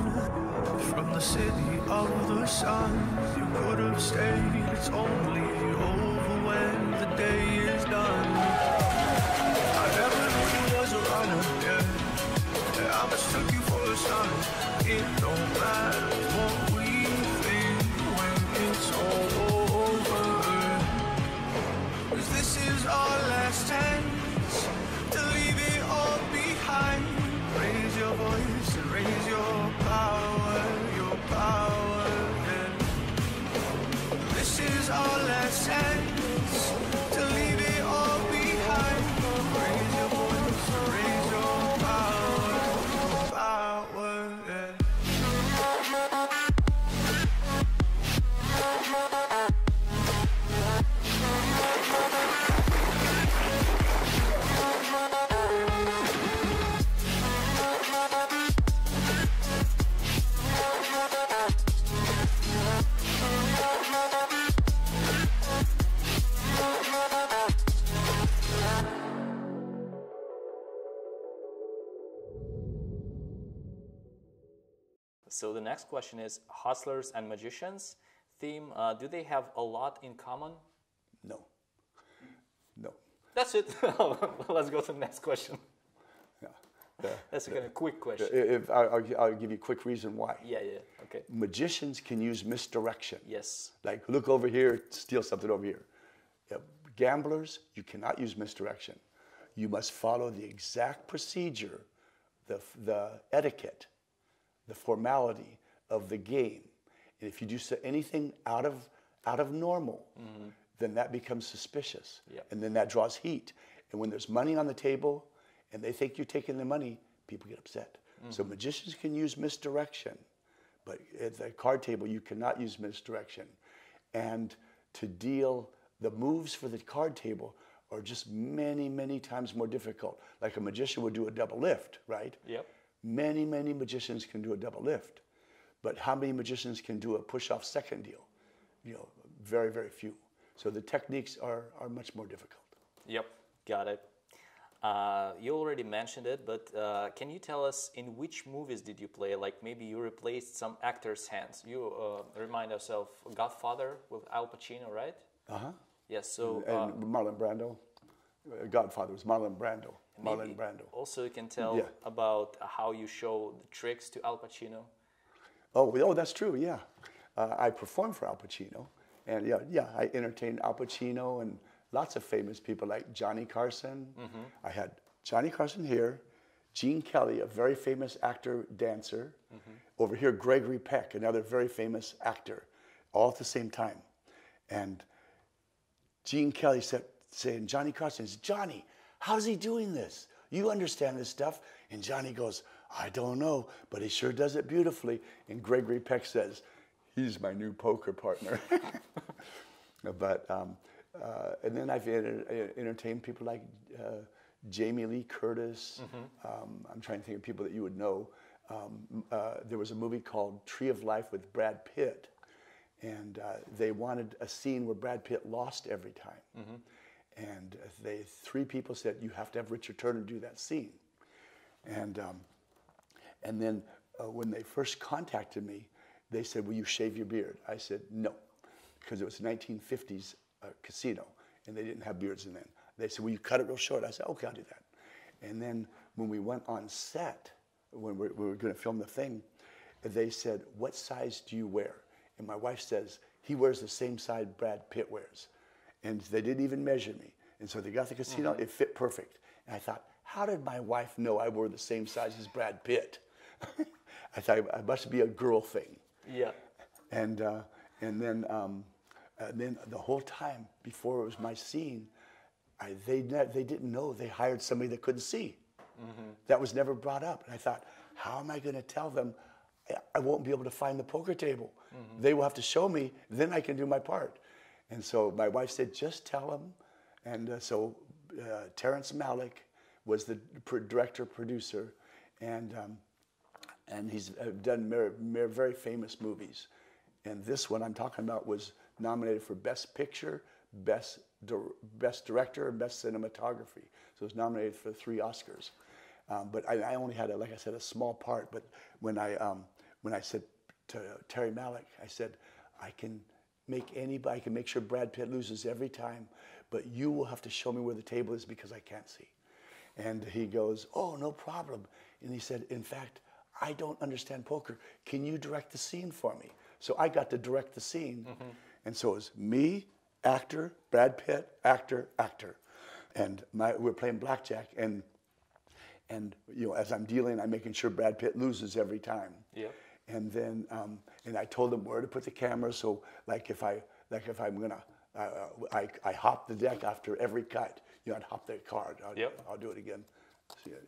from the city? Of the sun, you could have stayed. It's only over when the day is done. I never knew you was a runner, yeah. I mistook you for the sun. It don't matter what we think when it's all over. 'Cause this is our last chance to leave it all behind. Raise your voice and raise your power, your power. This is our last chance to leave it all behind. Raise your voice, raise your power, power, So the next question is, hustlers and magicians theme, do they have a lot in common? No. No. That's it. Let's go to the next question. Yeah. That's a kind of quick question. I'll give you a quick reason why. Yeah, yeah, okay. Magicians can use misdirection. Yes. Like, look over here, steal something over here. Gamblers, you cannot use misdirection. You must follow the exact procedure, the etiquette, the formality of the game. And if you do anything out of normal, mm-hmm. then that becomes suspicious. Yeah. And then that draws heat. And when there's money on the table and they think you're taking the money, people get upset. Mm-hmm. So magicians can use misdirection, but at the card table, you cannot use misdirection. And to deal, the moves for the card table are just many, many times more difficult. Like a magician would do a double lift, right? Yep. Many, many magicians can do a double lift, but how many magicians can do a push-off second deal? You know, very, very few. So the techniques are much more difficult. Yep, got it. You already mentioned it, but can you tell us in which movies did you play? Like maybe you replaced some actor's hands. You remind yourself Godfather with Al Pacino, right? Uh-huh. Yes, so... and Marlon Brando. Godfather was Marlon Brando. Marlon Brando. Also, you can tell yeah. about how you show the tricks to Al Pacino. Oh, that's true. Yeah, I performed for Al Pacino, and yeah, I entertained Al Pacino and lots of famous people like Johnny Carson. Mm-hmm. I had Johnny Carson here, Gene Kelly, a very famous actor, dancer. Mm-hmm. Over here, Gregory Peck, another very famous actor, all at the same time. And Gene Kelly saying, Johnny Carson, Johnny, how's he doing this? You understand this stuff. And Johnny goes, I don't know, but he sure does it beautifully. And Gregory Peck says, he's my new poker partner. But, and then I've entertained people like Jamie Lee Curtis. Mm-hmm. I'm trying to think of people that you would know. There was a movie called Tree of Life with Brad Pitt. And they wanted a scene where Brad Pitt lost every time. Mm-hmm. And three people said, you have to have Richard Turner do that scene. And then when they first contacted me, they said, will you shave your beard? I said, no, because it was a 1950s casino, and they didn't have beards then. They said, will you cut it real short? I said, okay, I'll do that. And then when we went on set, when we were going to film the thing, they said, what size do you wear? And my wife says, he wears the same size Brad Pitt wears. And they didn't even measure me. And so they got the casino, mm-hmm. It fit perfect. And I thought, how did my wife know I wore the same size as Brad Pitt? I thought it must be a girl thing. Yeah. And then the whole time before it was my scene, they didn't know they hired somebody that couldn't see. Mm-hmm. That was never brought up. And I thought, how am I going to tell them? I won't be able to find the poker table. Mm-hmm. They will have to show me, then I can do my part. And so my wife said, just tell them. And so Terrence Malick was the producer, and he's done very famous movies. And this one I'm talking about was nominated for Best Picture, Best Director, and Best Cinematography. So it was nominated for 3 Oscars. But I only had, like I said, a small part. But when I said to Terry Malick, I said, I can make sure Brad Pitt loses every time, but you will have to show me where the table is because I can't see. And he goes, oh, no problem. And he said, in fact, I don't understand poker. Can you direct the scene for me? So I got to direct the scene. Mm-hmm. And so it was me, actor, Brad Pitt, actor, actor. And we're playing blackjack. And you know, as I'm dealing, I'm making sure Brad Pitt loses every time. Yeah. And then and I told them where to put the camera. So like if I hop the deck after every cut. You know, I'd hop the card. I'll do it again.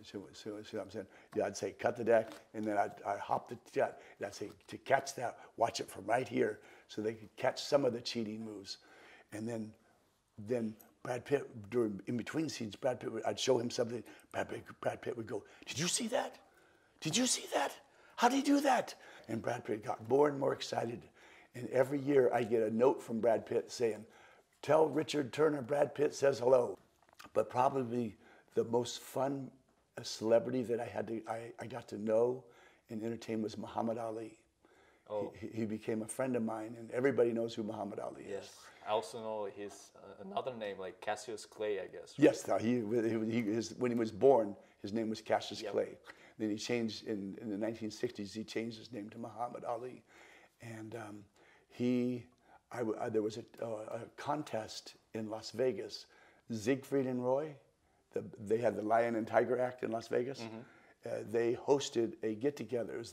See what I'm saying? Yeah, I'd say cut the deck, and then I'd hop the deck, and I'd say to catch that, watch it from right here, so they could catch some of the cheating moves. And then Brad Pitt, in between scenes, I'd show him something. Brad Pitt would go, did you see that? Did you see that? How did he do that? And Brad Pitt got more and more excited. And every year I get a note from Brad Pitt saying, tell Richard Turner Brad Pitt says hello. But probably the most fun celebrity that I got to know and entertain was Muhammad Ali. Oh. He became a friend of mine, and everybody knows who Muhammad Ali is. I also know his another name, like Cassius Clay, I guess. Right? Yes, when he was born, his name was Cassius Clay. Then he changed, in the 1960s, he changed his name to Muhammad Ali. And there was a contest in Las Vegas, Siegfried and Roy. They had the Lion and Tiger Act in Las Vegas. Mm-hmm. They hosted a get-together. It was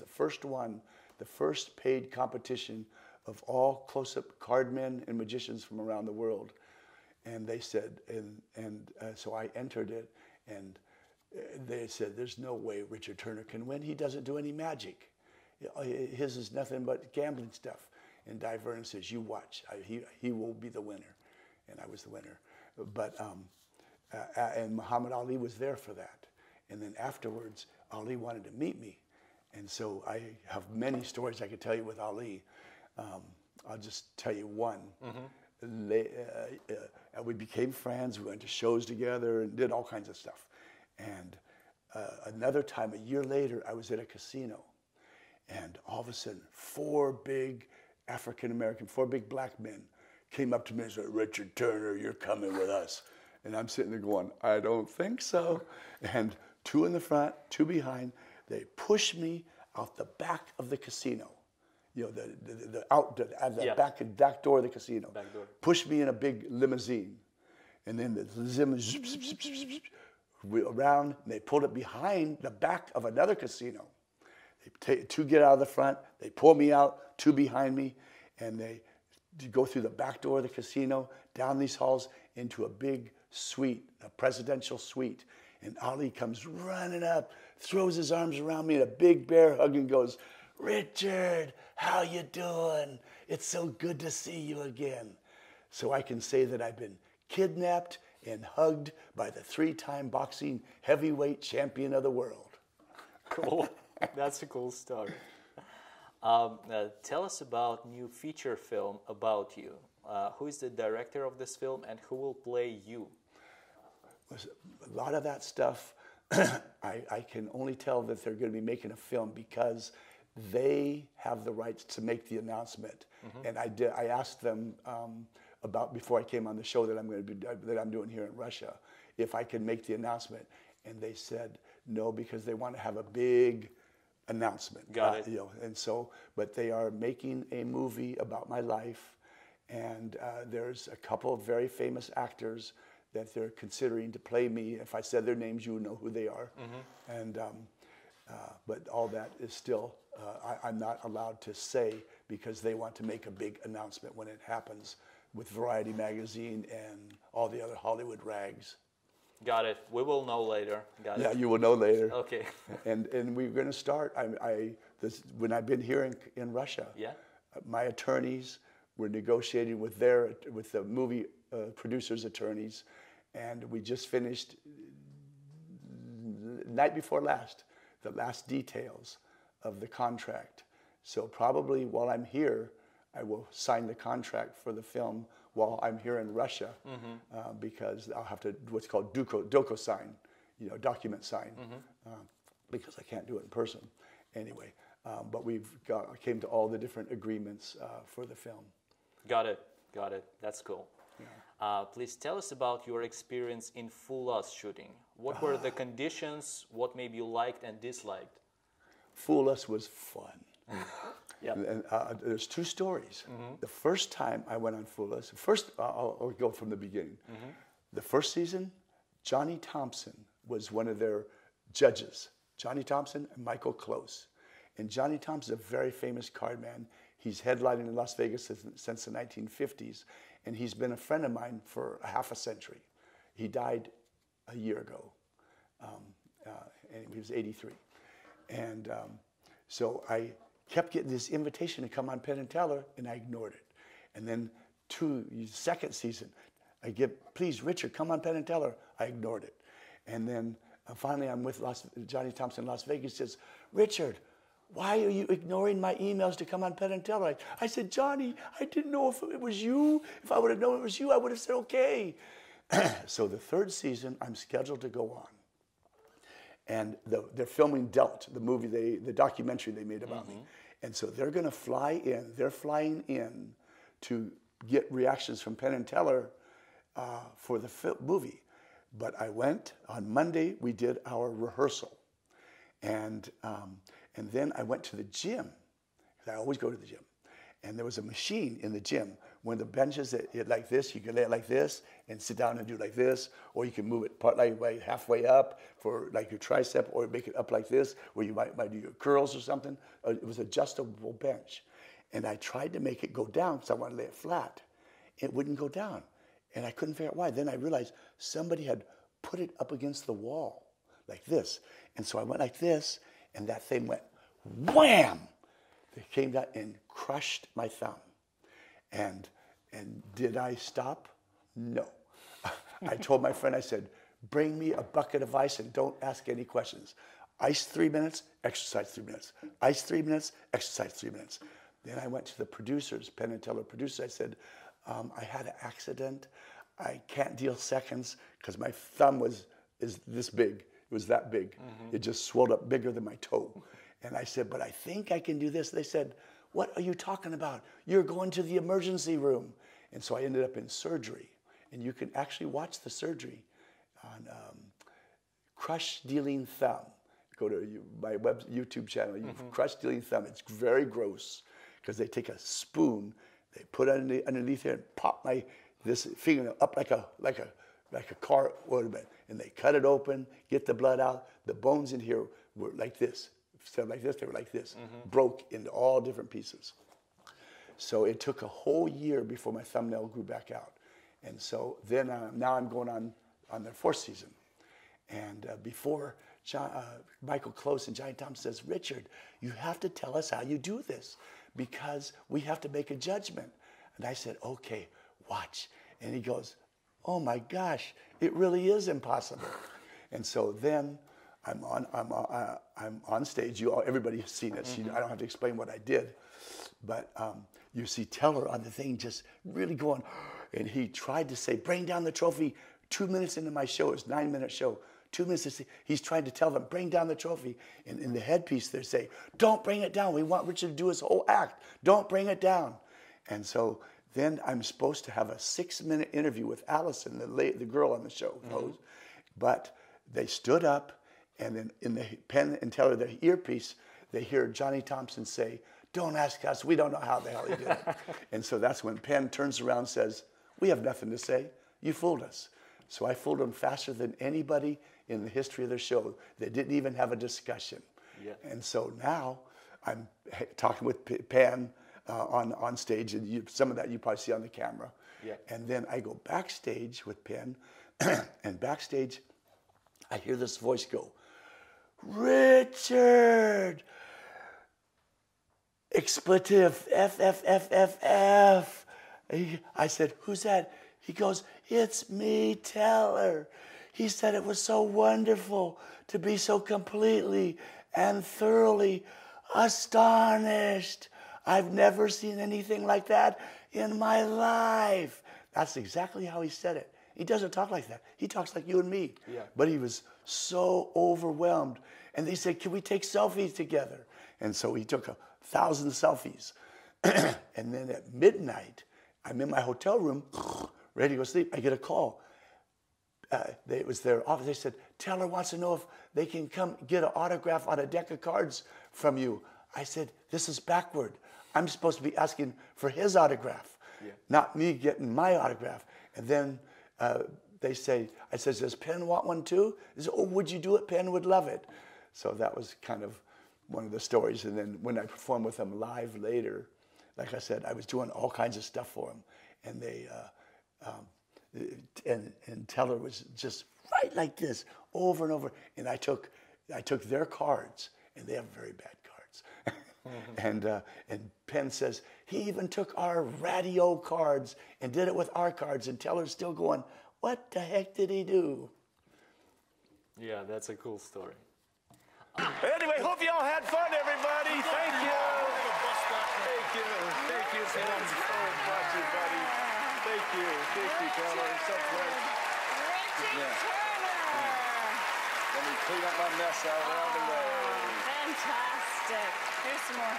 the first paid competition of all close-up card men and magicians from around the world. And they said, so I entered it, and they said, there's no way Richard Turner can win. He doesn't do any magic. His is nothing but gambling stuff. And Dai Vernon says, you watch. He will be the winner. And I was the winner. But... and Muhammad Ali was there for that. And then afterwards, Ali wanted to meet me. And so I have many stories I could tell you with Ali. I'll just tell you one. Mm-hmm. We became friends. We went to shows together and did all kinds of stuff. And another time, a year later, I was at a casino. And all of a sudden, 4 big African-American, 4 big black men came up to me and said, Richard Turner, you're coming with us. And I'm sitting there going, I don't think so. And 2 in the front, 2 behind. They pushed me out the back of the casino. You know, the back door of the casino. Back door. Pushed me in a big limousine. And then the limousine around, and they pulled it behind the back of another casino. They two get out of the front, they pull me out, two behind me, and they go through the back door of the casino, down these halls, into a big suite, a presidential suite. And Ali comes running up, throws his arms around me in a big bear hug and goes, "Richard, how you doing? It's so good to see you again." So I can say that I've been kidnapped and hugged by the three-time boxing heavyweight champion of the world. Cool. That's a cool story. Tell us about new feature film about you. Who is the director of this film and who will play you? A lot of that stuff, I can only tell that they're going to be making a film because they have the rights to make the announcement. Mm-hmm. And I asked them about before I came on the show that I'm doing here in Russia, if I can make the announcement, and they said no because they want to have a big announcement. Got it. You know, and so, but they are making a movie about my life, and there's a couple of very famous actors that they're considering to play me. If I said their names, you would know who they are. Mm-hmm. And but all that is still I'm not allowed to say because they want to make a big announcement when it happens with Variety magazine and all the other Hollywood rags. Got it. We will know later. Got it. Yeah, you will know later. Okay. And we're going to start. When I've been here in Russia, yeah, my attorneys were negotiating with the movie producers' attorneys, and we just finished night before last the last details of the contract. So probably while I'm here, I will sign the contract for the film while I'm here in Russia, mm-hmm, because I'll have to do what's called docu-sign, you know, document sign, mm-hmm, because I can't do it in person. Anyway, but I came to all the different agreements for the film. Got it. Got it. That's cool. Yeah. Please tell us about your experience in Fool Us shooting. What were the conditions? What maybe you liked and disliked? Fool Us was fun. Yep. And there's two stories. Mm-hmm. The first time I went on Fool Us, I'll go from the beginning. Mm-hmm. The first season, Johnny Thompson was one of their judges. Johnny Thompson and Michael Close. And Johnny Thompson's a very famous card man. He's headlining in Las Vegas since the 1950s. And he's been a friend of mine for half a century. He died a year ago. And he was 83. And so I kept getting this invitation to come on Penn and Teller, and I ignored it. And then second season, I get, "Please, Richard, come on Penn and Teller." I ignored it. And then finally I'm with Johnny Thompson in Las Vegas. He says, "Richard, why are you ignoring my emails to come on Penn and Teller?" I said, "Johnny, I didn't know if it was you. If I would have known it was you, I would have said okay." So the third season, I'm scheduled to go on. And they're filming Dealt, the movie, the documentary they made about, mm-hmm, me. And so they're going to fly in. They're flying in to get reactions from Penn and Teller for the movie. But I went on Monday. We did our rehearsal. And then I went to the gym, because I always go to the gym. And there was a machine in the gym. One of the benches that like this, you can lay it like this and sit down and do like this, or you can move it part like halfway up for like your tricep, or make it up like this, where you might do your curls or something. It was an adjustable bench. And I tried to make it go down because I wanted to lay it flat. It wouldn't go down. And I couldn't figure out why. Then I realized somebody had put it up against the wall like this. And so I went like this, and that thing went wham! It came down and crushed my thumb. And did I stop? No. I told my friend, I said, "Bring me a bucket of ice and don't ask any questions. Ice 3 minutes, exercise 3 minutes. Ice 3 minutes, exercise 3 minutes." Then I went to the producers, Penn and Teller producers. I said, "I had an accident. I can't deal seconds because my thumb is this big." It was that big. Mm-hmm. It just swelled up bigger than my toe. And I said, "But I think I can do this." They said, "What are you talking about? You're going to the emergency room." And so I ended up in surgery. And you can actually watch the surgery on Crush Dealing Thumb. Go to my YouTube channel, mm-hmm, Crush Dealing Thumb. It's very gross because they take a spoon, they put it underneath here and pop this fingernail up like a car ornament. and they cut it open, get the blood out. The bones in here were like this. Instead of like this, they were like this. Mm-hmm. Broke into all different pieces. So it took a whole year before my thumbnail grew back out. And so then now I'm going on their fourth season. And before Michael Close and Johnny Thompson says, Richard, you have to tell us how you do this because we have to make a judgment. And I said, okay, watch. And he goes, oh my gosh, it really is impossible. And so then I'm on stage. Everybody has seen it. Mm-hmm. I don't have to explain what I did. But you see Teller on the thing just really going, and he tried to say, bring down the trophy. 2 minutes into my show, it's a 9-minute show. 2 minutes, he's trying to tell them, bring down the trophy. And in the headpiece, they say, don't bring it down. We want Richard to do his whole act. Don't bring it down. And so then I'm supposed to have a 6-minute interview with Allison, the girl on the show. Mm-hmm. But they stood up, and then in the Penn and Teller, their earpiece, they hear Johnny Thompson say, don't ask us. We don't know how the hell he did it. And so that's when Penn turns around and says, we have nothing to say. You fooled us. So I fooled them faster than anybody in the history of the show. They didn't even have a discussion. Yeah. And so now I'm talking with Penn on stage, and some of that you probably see on the camera. Yeah. And then I go backstage with Penn, and backstage I hear this voice go, Richard! Expletive, F, F, F, F, F. I said, who's that? He goes, it's me, Teller. He said it was so wonderful to be so completely and thoroughly astonished. I've never seen anything like that in my life. That's exactly how he said it. He doesn't talk like that. He talks like you and me. Yeah. But he was so overwhelmed. And they said, can we take selfies together? And so he took 1,000 selfies. And then at midnight, I'm in my hotel room, ready to go sleep. I get a call. It was their office. They said, Teller wants to know if they can come get an autograph on a deck of cards from you. I said, this is backward. I'm supposed to be asking for his autograph, not me getting my autograph. And then they say, I said, does Penn want one too? They said, oh, would you do it? Penn would love it. So that was kind of one of the stories. And then when I performed with them live later, like I said, I was doing all kinds of stuff for them. And they, and Teller was just right like this over and over. And I took their cards, and they have very bad cards. Mm-hmm. And Penn says, he even took our radio cards and did it with our cards. And Teller's still going, what the heck did he do? Yeah, that's a cool story. Anyway, hope you all had fun, everybody. Thank you. Thank you. Thank you so much, everybody. Thank you. Thank you, Teller. So great. Richard Turner. Let me clean up my mess out around the way. Fantastic. Here's some more.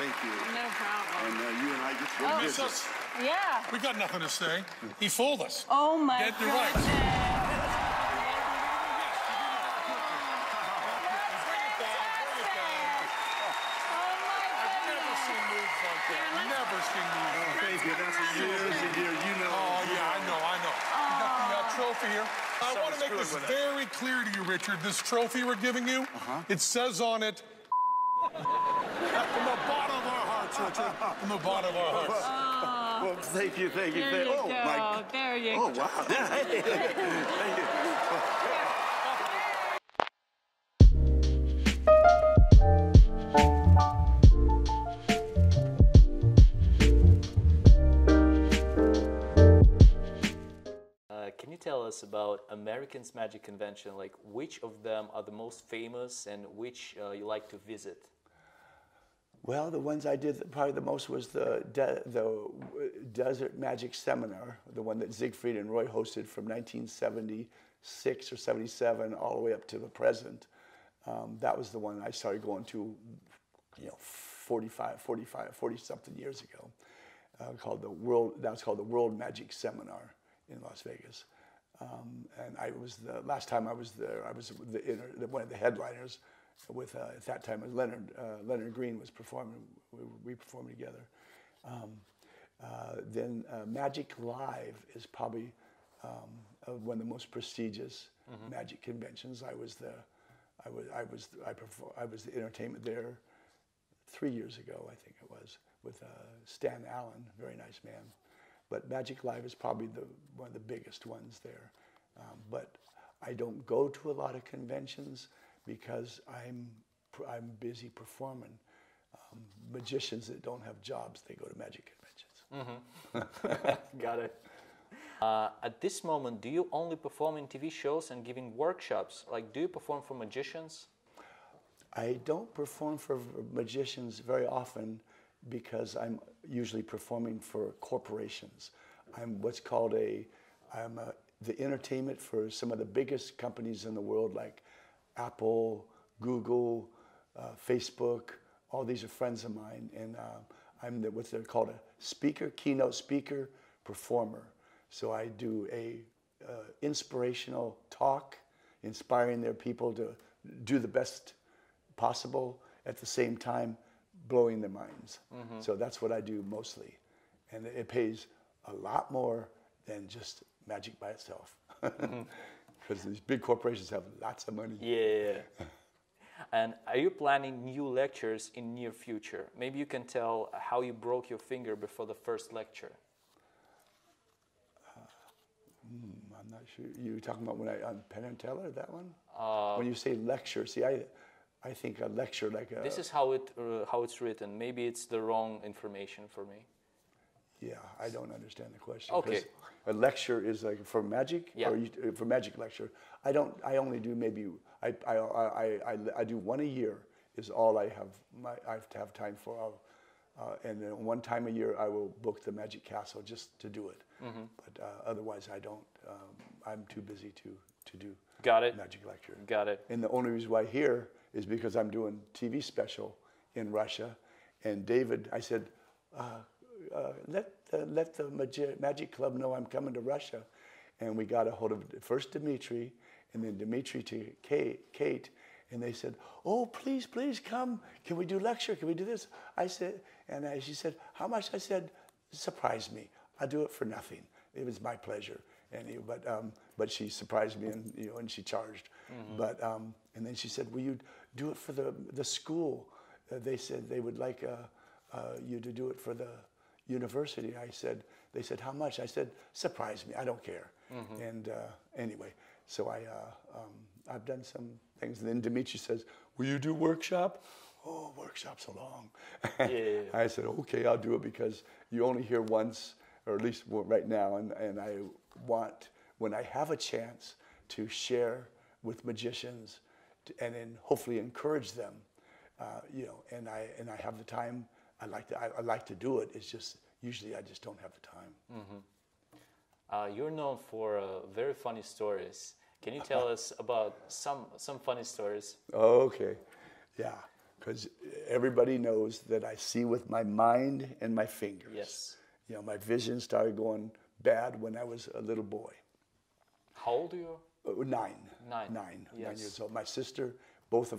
Thank you. No problem. And you and I just went business. Yeah. We got nothing to say. He fooled us. Oh, my God. Get your rights. I want to make this very clear to you, Richard. This trophy we're giving you, it says on it, from the bottom of our hearts, Richard. From the bottom of our hearts. Well, thank you, thank you. There you go. There you go. Oh, wow. Thank you. Can you tell us about Americans Magic Convention? Like, which of them are the most famous and which you like to visit? Well, the ones I did probably the most was the Desert Magic Seminar, the one that Siegfried and Roy hosted from 1976 or 77 all the way up to the present. That was the one I started going to, you know, 40-something years ago. That's called the World Magic Seminar in Las Vegas. And I was the last time I was there, I was one of the headliners with, at that time, Leonard Green was performing, we performed together. Then Magic Live is probably of one of the most prestigious magic conventions. I was the entertainment there 3 years ago, I think it was, with Stan Allen, very nice man. But Magic Live is probably one of the biggest ones there. But I don't go to a lot of conventions because I'm busy performing. Magicians that don't have jobs, they go to magic conventions. Mm-hmm. Got it. At this moment, do you only perform in TV shows and giving workshops? Like, do you perform for magicians? I don't perform for magicians very often because I'm usually performing for corporations. I'm what's called the entertainment for some of the biggest companies in the world, like Apple, Google, Facebook. All these are friends of mine, and I'm what they're called a speaker, keynote speaker, performer. So I do a inspirational talk, inspiring their people to do the best possible, at the same time blowing their minds. Mm-hmm. So that's what I do mostly. And it pays a lot more than just magic by itself. Mm-hmm. Because these big corporations have lots of money. Yeah. And are you planning new lectures in near future? Maybe you can tell how you broke your finger before the first lecture. I'm not sure. You're talking about when on Penn and Teller, that one? When you say lecture, see, I think a lecture like a... This is how it's written. Maybe it's the wrong information for me. Yeah, I don't understand the question. Okay. A lecture is like for magic, yeah. For magic lecture. I don't. I only do maybe. I do one a year is all I have. I have time for. And then one time a year I will book the Magic Castle just to do it. Mm-hmm. But otherwise I don't. I'm too busy to do. Got it. Magic lecture. Got it. And the only reason why here is because I'm doing TV special in Russia, and David. I said. Let the Magic Club know I'm coming to Russia. And we got a hold of first Dimitri, and then Dimitri to Kate, and they said, oh, please, please come. Can we do lecture? Can we do this? I said, she said, how much? I said, surprise me. I'll do it for nothing. It was my pleasure. But she surprised me, and she charged. Mm-hmm. And then she said, will you do it for the school? They said they would like you to do it for the university. They said, how much? I said, surprise me. I don't care. Mm-hmm. And anyway, so I've done some things. And then Dimitri says, will you do workshop? Oh, workshop's so long. Yeah. I said, okay, I'll do it because you only hear once, or at least right now. And I want, when I have a chance to share with magicians and then hopefully encourage them, and I have the time. I like to do it. It's just usually I just don't have the time. Mm-hmm. You're known for very funny stories. Can you tell us about some funny stories? Okay, yeah, because everybody knows that I see with my mind and my fingers. Yes. My vision started going bad when I was a little boy. How old are you? Nine. Nine. Yes. 9 years old. My sister, both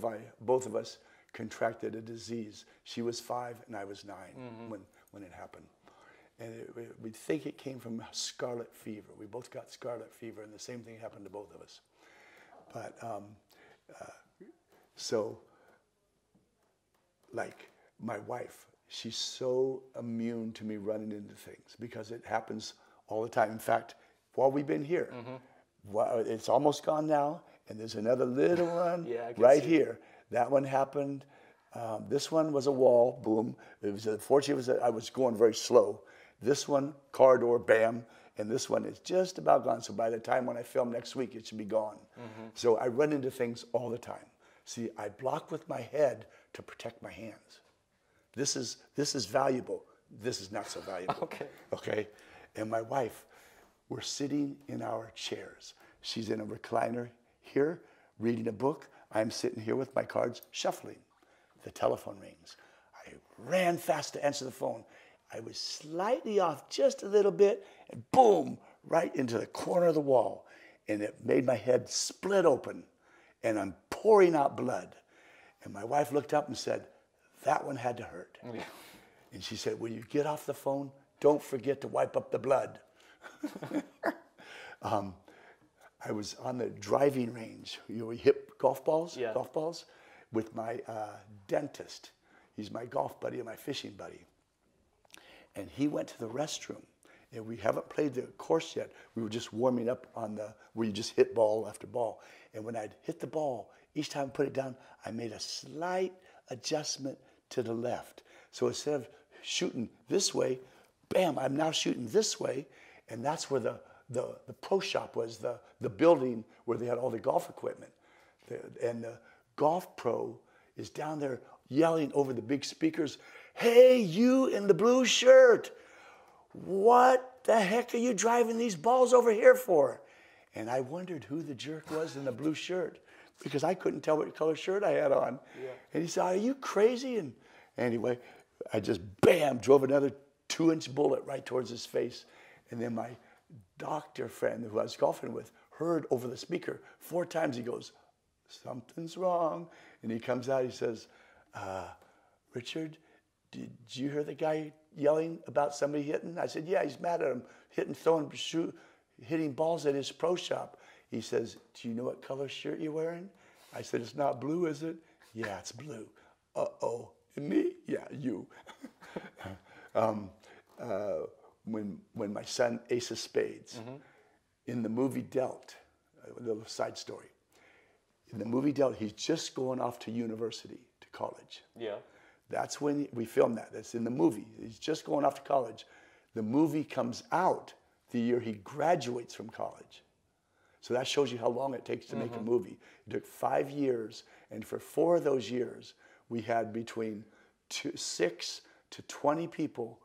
of us. Contracted a disease. She was 5 and I was 9 when it happened. And we think it came from scarlet fever. We both got scarlet fever, and the same thing happened to both of us. But so, like my wife, she's so immune to me running into things because it happens all the time. In fact, while we've been here, it's almost gone now, and there's another little one right here. That one happened. This one was a wall, boom. It was fortunately I was going very slow. This one, car door, bam. And this one is just about gone. So by the time when I film next week, it should be gone. Mm-hmm. So I run into things all the time. See, I block with my head to protect my hands. This is valuable. This is not so valuable. Okay. And my wife, we're sitting in our chairs. She's in a recliner here, reading a book. I'm sitting here with my cards shuffling. The telephone rings. I ran fast to answer the phone. I was slightly off just a little bit, and boom, right into the corner of the wall. And it made my head split open, and I'm pouring out blood. And my wife looked up and said, that one had to hurt. Yeah. And she said, when you get off the phone, don't forget to wipe up the blood. I was on the driving range. You know, we hit golf balls with my dentist. He's my golf buddy and my fishing buddy. And he went to the restroom. And we haven't played the course yet. We were just warming up on the, where you just hit ball after ball. And when I'd hit the ball, each time I put it down, I made a slight adjustment to the left. So instead of shooting this way, bam, I'm now shooting this way. And that's where the pro shop was, the building where they had all the golf equipment. And the golf pro is down there yelling over the big speakers, "Hey, you in the blue shirt, what the heck are you driving these balls over here for?" And I wondered who the jerk was in the blue shirt, because I couldn't tell what color shirt I had on. Yeah. And he said, "Are you crazy?" And anyway, I just, bam, drove another 2-inch bullet right towards his face. And then my doctor friend who I was golfing with heard over the speaker 4 times. He goes, "Something's wrong." And he comes out, he says, "Richard, did you hear the guy yelling about somebody hitting?" I said, "Yeah, he's mad at him, hitting balls at his pro shop." He says, "Do you know what color shirt you're wearing?" I said, "It's not blue, is it?" "Yeah, it's blue." "Uh-oh, me?" "Yeah, you." When my son, Ace of Spades, in the movie Dealt, a little side story, in the movie Dealt, he's just going off to university, to college. Yeah. That's when we filmed that. That's in the movie. He's just going off to college. The movie comes out the year he graduates from college. So that shows you how long it takes to make a movie. It took 5 years, and for 4 of those years, we had between 6 to 20 people,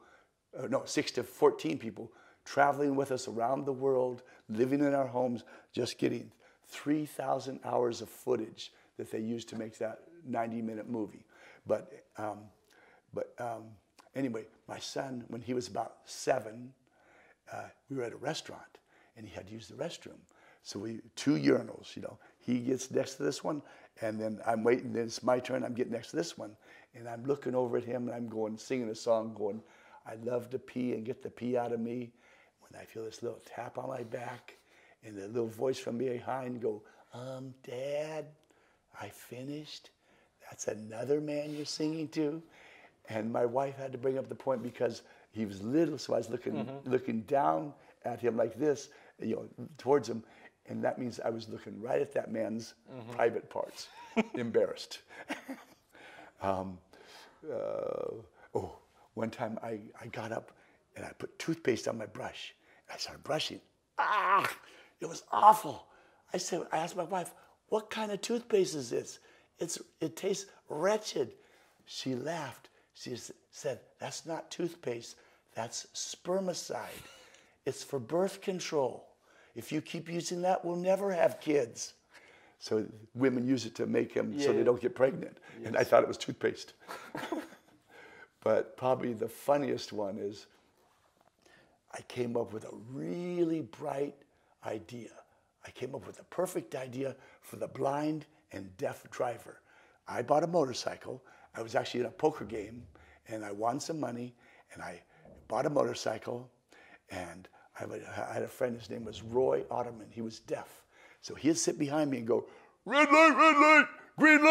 no, 6 to 14 people traveling with us around the world, living in our homes, just getting 3,000 hours of footage that they used to make that 90-minute movie. But anyway, my son, when he was about 7, we were at a restaurant, and he had to use the restroom. So we, 2 urinals, you know. He gets next to this one, and then I'm waiting, then it's my turn, I'm getting next to this one. And I'm looking over at him, and I'm going, singing a song, going, "I love to pee and get the pee out of me." When I feel this little tap on my back, and the little voice from behind go, "Dad, I finished." That's another man you're singing to. And my wife had to bring up the point because he was little, so I was looking looking down at him like this, you know, towards him. And that means I was looking right at that man's private parts, embarrassed. Oh, one time I got up and I put toothpaste on my brush. I started brushing. Ah, it was awful. I said, I asked my wife, "What kind of toothpaste is this? It tastes wretched." She laughed. She said, "That's not toothpaste. That's spermicide. It's for birth control. If you keep using that, we'll never have kids." So women use it to make them so they don't get pregnant. Yes. And I thought it was toothpaste. But probably the funniest one is I came up with a really bright idea. I came up with the perfect idea for the blind and deaf driver. I bought a motorcycle. I was actually in a poker game, and I won some money, and I bought a motorcycle, and I had a friend, his name was Roy Ottoman. He was deaf. So he'd sit behind me and go, red light, green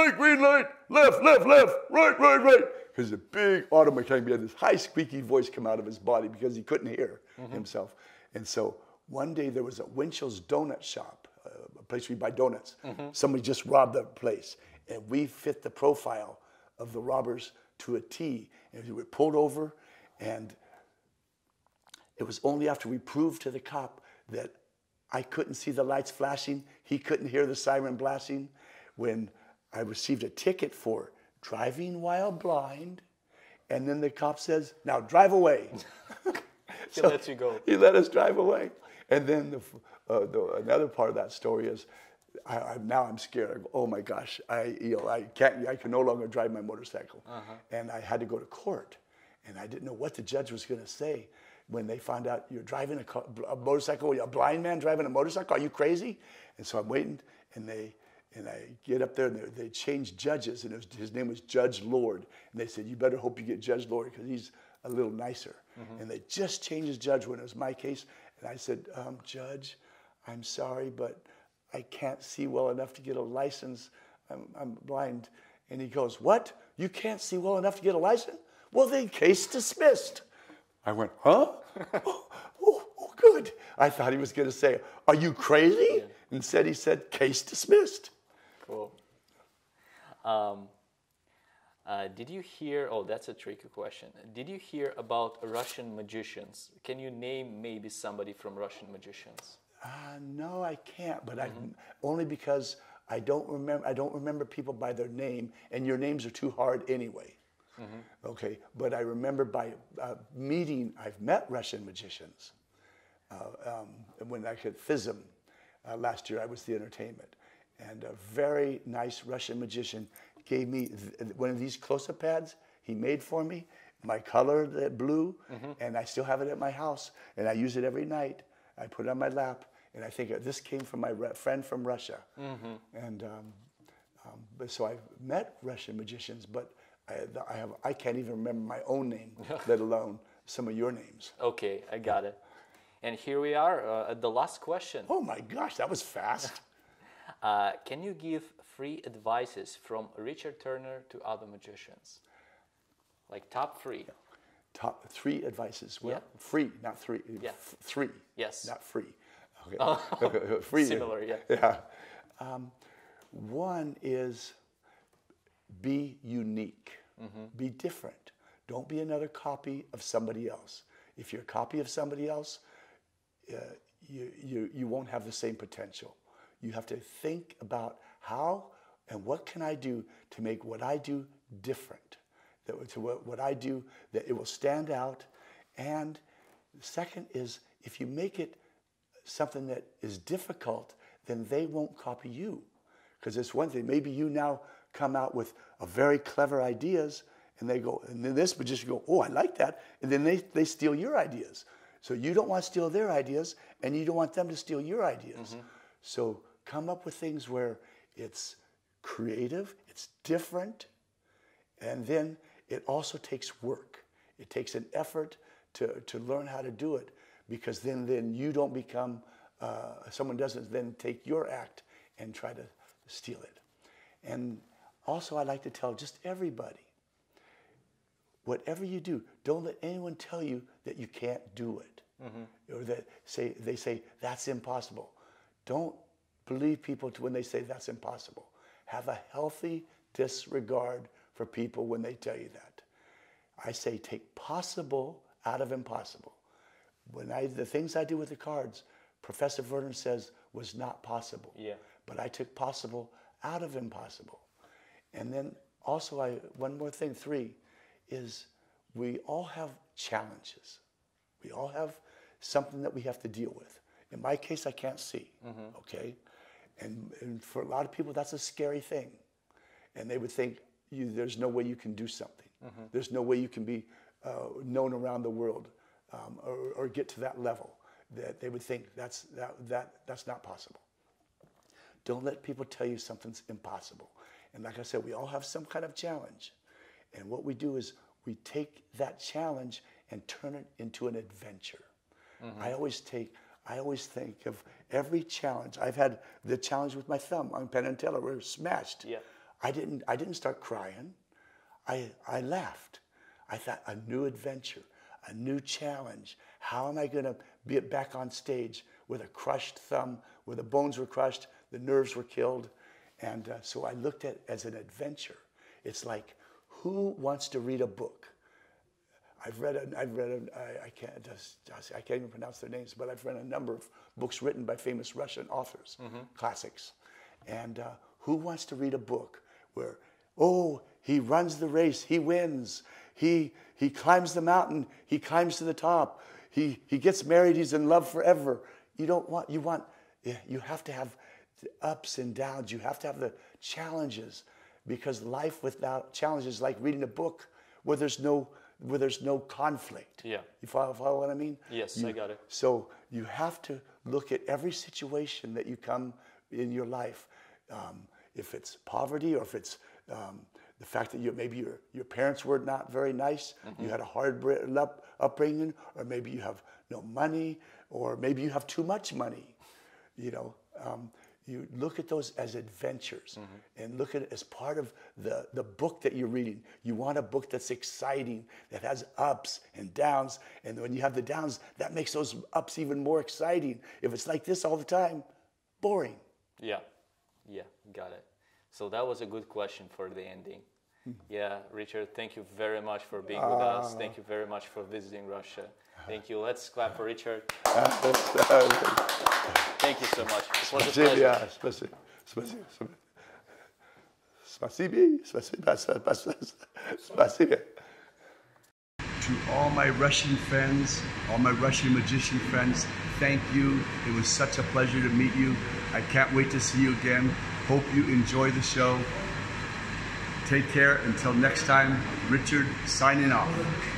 light, left, left, right. Because the big auto mechanic had this high squeaky voice come out of his body because he couldn't hear himself. And so one day there was a Winchell's donut shop, a place where you buy donuts. Somebody just robbed that place. And we fit the profile of the robbers to a T. And we were pulled over. And it was only after we proved to the cop that I couldn't see the lights flashing, he couldn't hear the siren blasting, when I received a ticket for driving while blind. And then the cop says, "Now drive away." He lets you go. He let us drive away. And then another part of that story is, now I'm scared. I go, "Oh my gosh, I can no longer drive my motorcycle." And I had to go to court, and I didn't know what the judge was going to say when they found out you're driving a motorcycle. "You're a blind man driving a motorcycle? Are you crazy?" And so I'm waiting, and I get up there, and they changed judges, and his name was Judge Lord, and they said, "You better hope you get Judge Lord because he's a little nicer." And they just changed his judge when it was my case. And I said, "Judge, I'm sorry, but I can't see well enough to get a license. I'm blind. And he goes, what? You can't see well enough to get a license? Well, then case dismissed. I went, huh? Oh, good. I thought he was going to say, are you crazy? Yeah. Instead, he said, case dismissed. Cool. Did you hear, oh, that's a tricky question. Did you hear about Russian magicians? Can you name maybe somebody from Russian magicians? No, I can't, but I only because I don't remember people by their name, and your names are too hard anyway. Okay, but I remember by meeting, I've met Russian magicians. When I had FISM last year, I was the entertainment, and a very nice Russian magician gave me one of these close-up pads he made for me, my color, that blue, and I still have it at my house, and I use it every night. I put it on my lap, and I think this came from my friend from Russia. And so I've met Russian magicians, but I can't even remember my own name, let alone some of your names. Okay, I got it. And here we are at the last question. Oh my gosh, that was fast. Can you give free advices from Richard Turner to other magicians? Like top three. Top three advices. Well, yeah. Free, not three. Yeah. Three. Yes. Not free. Okay. Oh, free. Similar, yeah. Yeah. One is be unique. Be different. Don't be another copy of somebody else. If you're a copy of somebody else, you won't have the same potential. You have to think about how and what can I do to make what I do different. To what I do, that it will stand out. And second is, if you make it something that is difficult, then they won't copy you. Because it's one thing, maybe you now come out with a very clever ideas, and they go, and then this magician go, oh, I like that, and then they steal your ideas. So you don't want to steal their ideas, and you don't want them to steal your ideas. So come up with things where it's creative, it's different, and then it also takes work. It takes an effort to learn how to do it, because then you don't become, someone doesn't then take your act and try to steal it. And also I like to tell just everybody, whatever you do, don't let anyone tell you that you can't do it. Or that they say, that's impossible. Don't believe people when they say that's impossible. Have a healthy disregard for people when they tell you that. I say take possible out of impossible. The things I do with the cards, Professor Vernon says was not possible. Yeah. But I took possible out of impossible. And then also one more thing, three, is we all have challenges. We all have something that we have to deal with. In my case, I can't see, okay? And for a lot of people, that's a scary thing. And they would think, there's no way you can do something. There's no way you can be known around the world or get to that level. That they would think that's not possible. Don't let people tell you something's impossible. And like I said, we all have some kind of challenge. And what we do is we take that challenge and turn it into an adventure. I always think of every challenge. I've had the challenge with my thumb on Penn and Teller. We're smashed. Yeah. I didn't start crying. I laughed. I thought, a new adventure, a new challenge. How am I going to be back on stage with a crushed thumb, where the bones were crushed, the nerves were killed? And so I looked at it as an adventure. It's like, who wants to read a book? I can't even pronounce their names, but I've read a number of books written by famous Russian authors, classics. And who wants to read a book where, oh, he runs the race, he wins, he climbs the mountain, he climbs to the top, he gets married, he's in love forever? You have to have the ups and downs, you have to have the challenges, because life without challenges is like reading a book where there's no conflict. Yeah. You follow what I mean? Yes, I got it. So you have to look at every situation that you come in your life. If it's poverty, or if it's the fact that maybe your parents were not very nice, you had a hard upbringing, or maybe you have no money, or maybe you have too much money. You look at those as adventures, mm-hmm. and look at it as part of the book that you're reading. You want a book that's exciting, that has ups and downs, and when you have the downs, that makes those ups even more exciting. If it's like this all the time, boring. Yeah, yeah, got it. So that was a good question for the ending. Yeah, Richard, thank you very much for being with us. Thank you very much for visiting Russia. Thank you. Let's clap for Richard. Thank you so much. It was a pleasure. Спасибо. To all my Russian friends, all my Russian magician friends, thank you. It was such a pleasure to meet you. I can't wait to see you again. Hope you enjoy the show. Take care. Until next time, Richard signing off.